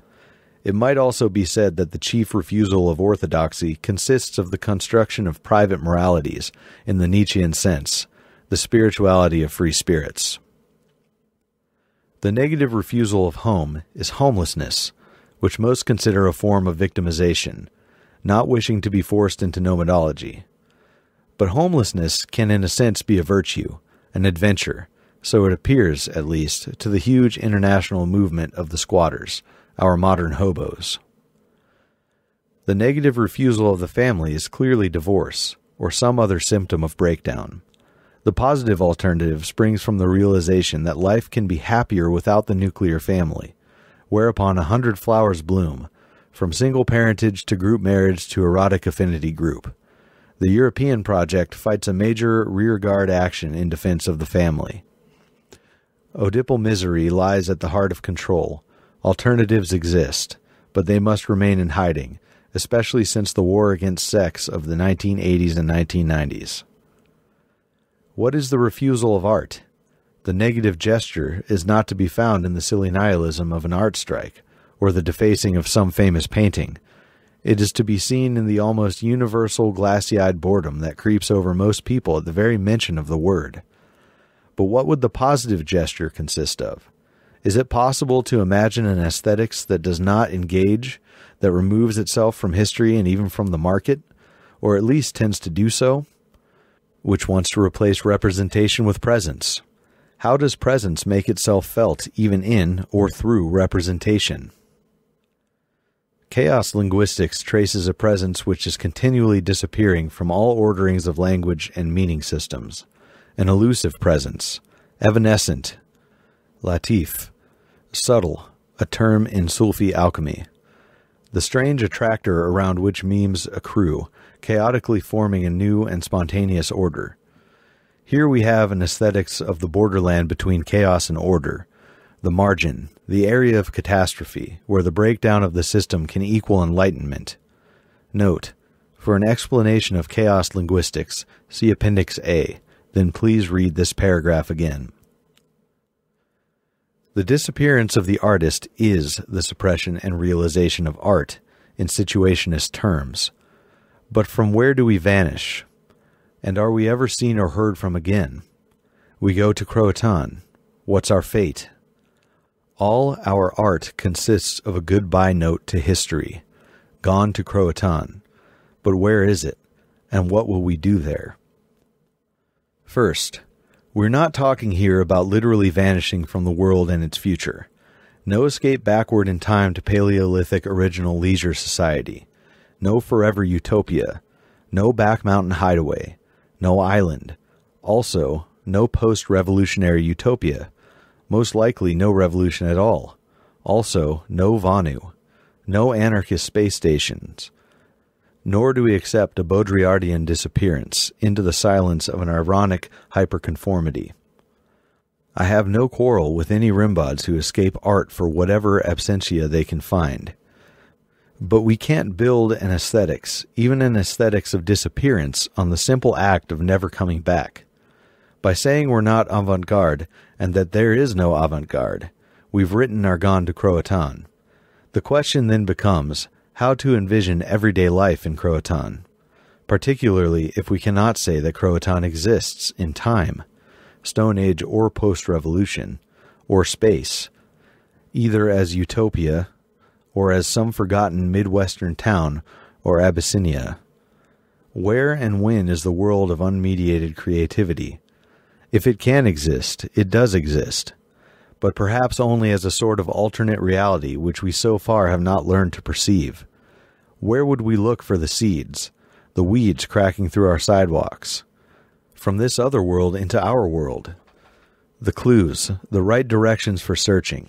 It might also be said that the chief refusal of orthodoxy consists of the construction of private moralities in the Nietzschean sense, the spirituality of free spirits. The negative refusal of home is homelessness, which most consider a form of victimization, not wishing to be forced into nomadology. But homelessness can in a sense be a virtue, an adventure, so it appears, at least, to the huge international movement of the squatters, our modern hobos. The negative refusal of the family is clearly divorce, or some other symptom of breakdown. The positive alternative springs from the realization that life can be happier without the nuclear family, whereupon 100 flowers bloom, from single parentage to group marriage to erotic affinity group. The European project fights a major rearguard action in defense of the family. Oedipal misery lies at the heart of control. Alternatives exist, but they must remain in hiding, especially since the war against sex of the 1980s and 1990s. What is the refusal of art? The negative gesture is not to be found in the silly nihilism of an art strike, or the defacing of some famous painting. It is to be seen in the almost universal glassy-eyed boredom that creeps over most people at the very mention of the word. But what would the positive gesture consist of? Is it possible to imagine an aesthetics that does not engage, that removes itself from history and even from the market, or at least tends to do so? Which wants to replace representation with presence? How does presence make itself felt even in or through representation? Chaos linguistics traces a presence which is continually disappearing from all orderings of language and meaning systems. An elusive presence, evanescent, latif, subtle, a term in Sufi alchemy. The strange attractor around which memes accrue, chaotically forming a new and spontaneous order. Here we have an aesthetics of the borderland between chaos and order, the margin, the area of catastrophe, where the breakdown of the system can equal enlightenment. Note, for an explanation of chaos linguistics, see Appendix A, then please read this paragraph again. The disappearance of the artist is the suppression and realization of art, in situationist terms. But from where do we vanish? And are we ever seen or heard from again? We go to Croatan. What's our fate? All our art consists of a goodbye note to history. Gone to Croatan. But where is it? And what will we do there? First, we're not talking here about literally vanishing from the world and its future. No escape backward in time to Paleolithic original leisure society. No forever utopia. No back mountain hideaway. No island. Also, no post-revolutionary utopia. Most likely no revolution at all. Also, no Vonu. No anarchist space stations. Nor do we accept a Baudrillardian disappearance into the silence of an ironic hyperconformity. I have no quarrel with any rimbods who escape art for whatever absentia they can find. But we can't build an aesthetics, even an aesthetics of disappearance, on the simple act of never coming back. By saying we're not avant-garde, and that there is no avant-garde, we've written our gone to Croatan. The question then becomes how to envision everyday life in Croatan, particularly if we cannot say that Croatan exists in time, Stone Age or post-revolution, or space, either as utopia, or as some forgotten Midwestern town or Abyssinia. Where and when is the world of unmediated creativity? If it can exist, it does exist, but perhaps only as a sort of alternate reality which we so far have not learned to perceive. Where would we look for the seeds, the weeds cracking through our sidewalks? From this other world into our world. The clues, the right directions for searching,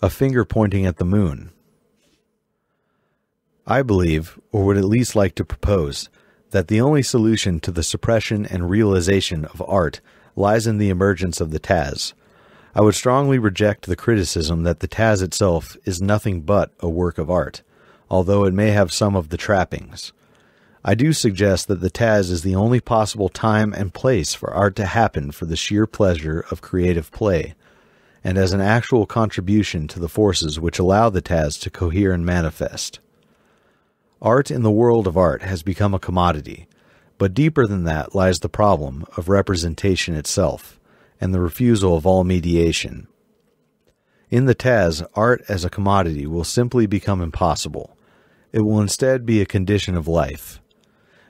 a finger pointing at the moon. I believe, or would at least like to propose, that the only solution to the suppression and realization of art lies in the emergence of the Taz. I would strongly reject the criticism that the Taz itself is nothing but a work of art, although it may have some of the trappings. I do suggest that the Taz is the only possible time and place for art to happen for the sheer pleasure of creative play, and as an actual contribution to the forces which allow the Taz to cohere and manifest. Art in the world of art has become a commodity, but deeper than that lies the problem of representation itself and the refusal of all mediation. In the Taz, art as a commodity will simply become impossible. It will instead be a condition of life.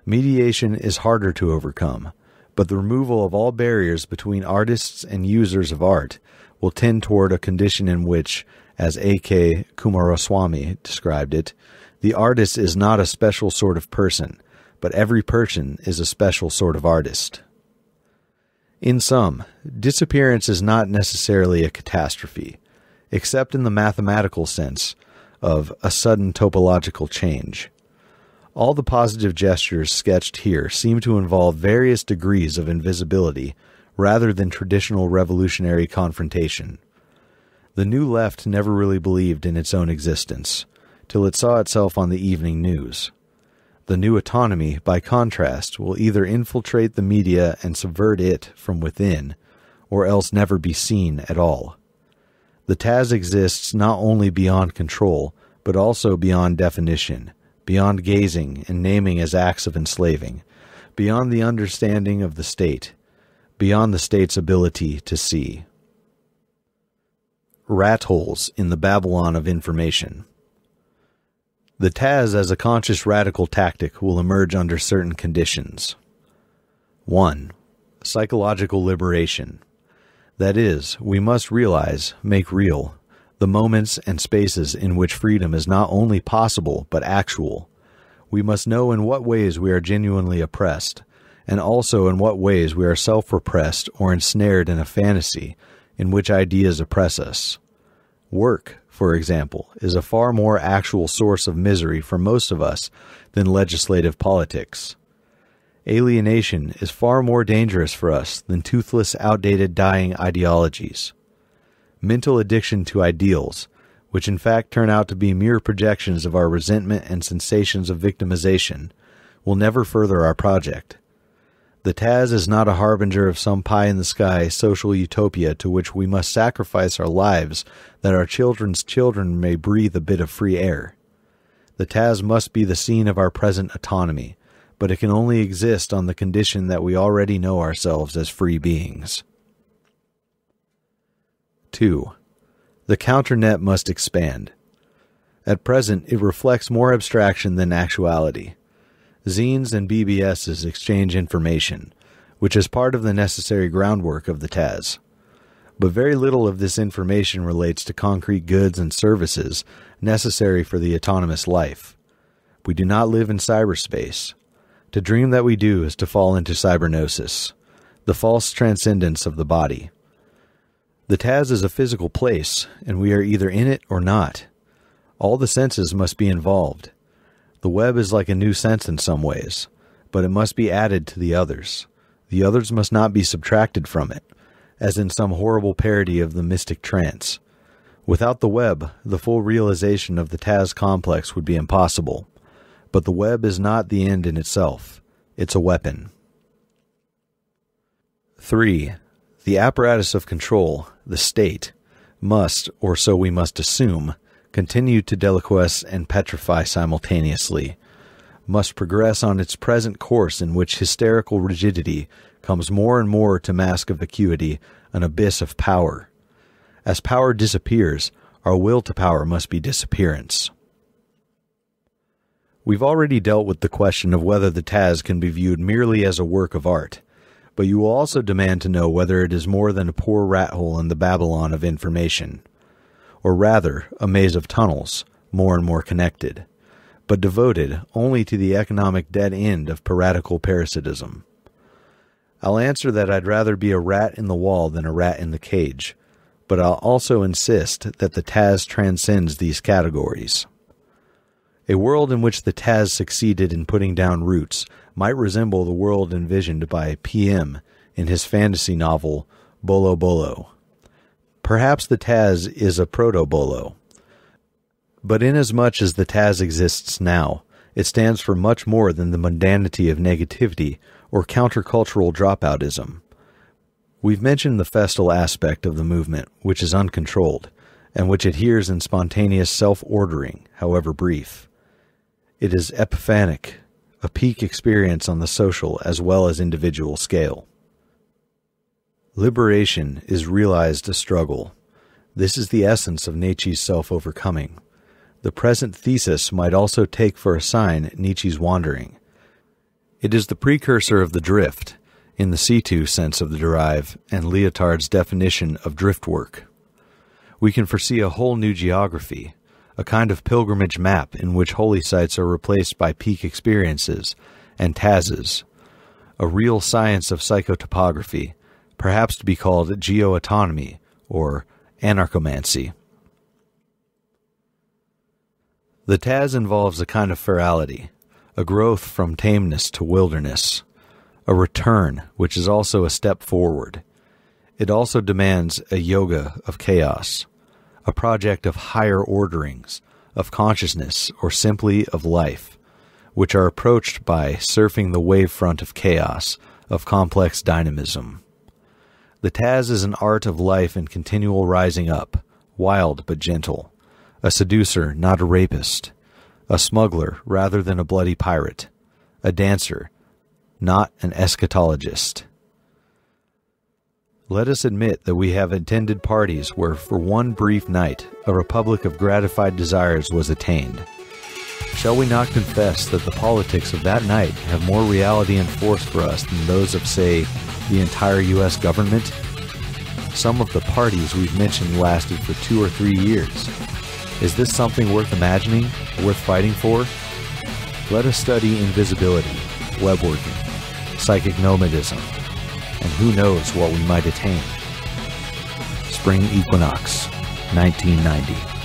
Mediation is harder to overcome, but the removal of all barriers between artists and users of art will tend toward a condition in which, as A.K. Kumaraswamy described it, the artist is not a special sort of person, but every person is a special sort of artist. In sum, disappearance is not necessarily a catastrophe, except in the mathematical sense of a sudden topological change. All the positive gestures sketched here seem to involve various degrees of invisibility rather than traditional revolutionary confrontation. The New Left never really believed in its own existence, till it saw itself on the evening news. The new autonomy, by contrast, will either infiltrate the media and subvert it from within, or else never be seen at all. The Taz exists not only beyond control, but also beyond definition, beyond gazing and naming as acts of enslaving, beyond the understanding of the state, beyond the state's ability to see. Rat holes in the Babylon of information. The Taz as a conscious radical tactic will emerge under certain conditions. 1. Psychological liberation. That is, we must realize, make real, the moments and spaces in which freedom is not only possible but actual. We must know in what ways we are genuinely oppressed, and also in what ways we are self-repressed or ensnared in a fantasy in which ideas oppress us. Work, for example, is a far more actual source of misery for most of us than legislative politics. alienation is far more dangerous for us than toothless, outdated, dying ideologies. Mental addiction to ideals, which in fact turn out to be mere projections of our resentment and sensations of victimization, will never further our project. The Taz is not a harbinger of some pie-in-the-sky social utopia to which we must sacrifice our lives that our children's children may breathe a bit of free air. The Taz must be the scene of our present autonomy, but it can only exist on the condition that we already know ourselves as free beings. 2. The counternet must expand. At present, it reflects more abstraction than actuality. Zines and BBSs exchange information, which is part of the necessary groundwork of the Taz. But very little of this information relates to concrete goods and services necessary for the autonomous life. We do not live in cyberspace. To dream that we do is to fall into cybernosis, the false transcendence of the body. The Taz is a physical place, and we are either in it or not. All the senses must be involved. The web is like a new sense in some ways, but it must be added to the others. The others must not be subtracted from it, as in some horrible parody of the mystic trance. Without the web, the full realization of the Taz complex would be impossible. But the web is not the end in itself. It's a weapon. 3. The apparatus of control, the state, must, or so we must assume, continue to deliquesce and petrify simultaneously, must progress on its present course in which hysterical rigidity comes more and more to mask a vacuity, an abyss of power. As power disappears, our will to power must be disappearance. We've already dealt with the question of whether the Taz can be viewed merely as a work of art, but you will also demand to know whether it is more than a poor rat hole in the Babylon of information, or rather a maze of tunnels, more and more connected, but devoted only to the economic dead end of piratical parasitism. I'll answer that I'd rather be a rat in the wall than a rat in the cage, but I'll also insist that the Taz transcends these categories. A world in which the Taz succeeded in putting down roots might resemble the world envisioned by P.M. in his fantasy novel Bolo Bolo. Perhaps the Taz is a proto-Bolo. But inasmuch as the Taz exists now, it stands for much more than the mundanity of negativity or countercultural dropoutism. We've mentioned the festal aspect of the movement, which is uncontrolled, and which adheres in spontaneous self-ordering, however brief. It is epiphanic, a peak experience on the social as well as individual scale. Liberation is realized a struggle. This is the essence of Nietzsche's self-overcoming. The present thesis might also take for a sign Nietzsche's wandering. It is the precursor of the drift, in the situ sense of the derive, and Leotard's definition of drift work. We can foresee a whole new geography, a kind of pilgrimage map in which holy sites are replaced by peak experiences and Tazes, a real science of psychotopography, perhaps to be called geo-autonomy or anarchomancy. The Taz involves a kind of ferality, a growth from tameness to wilderness, a return which is also a step forward. It also demands a yoga of chaos, a project of higher orderings, of consciousness, or simply of life, which are approached by surfing the wave front of chaos, of complex dynamism. The Taz is an art of life and continual rising up, wild but gentle, a seducer, not a rapist, a smuggler rather than a bloody pirate, a dancer, not an eschatologist. Let us admit that we have attended parties where, for one brief night, a republic of gratified desires was attained. Shall we not confess that the politics of that night have more reality and force for us than those of, say, the entire U.S. government? Some of the parties we've mentioned lasted for 2 or 3 years. Is this something worth imagining, worth fighting for? Let us study invisibility, web working, psychic nomadism, and who knows what we might attain. Spring Equinox, 1990.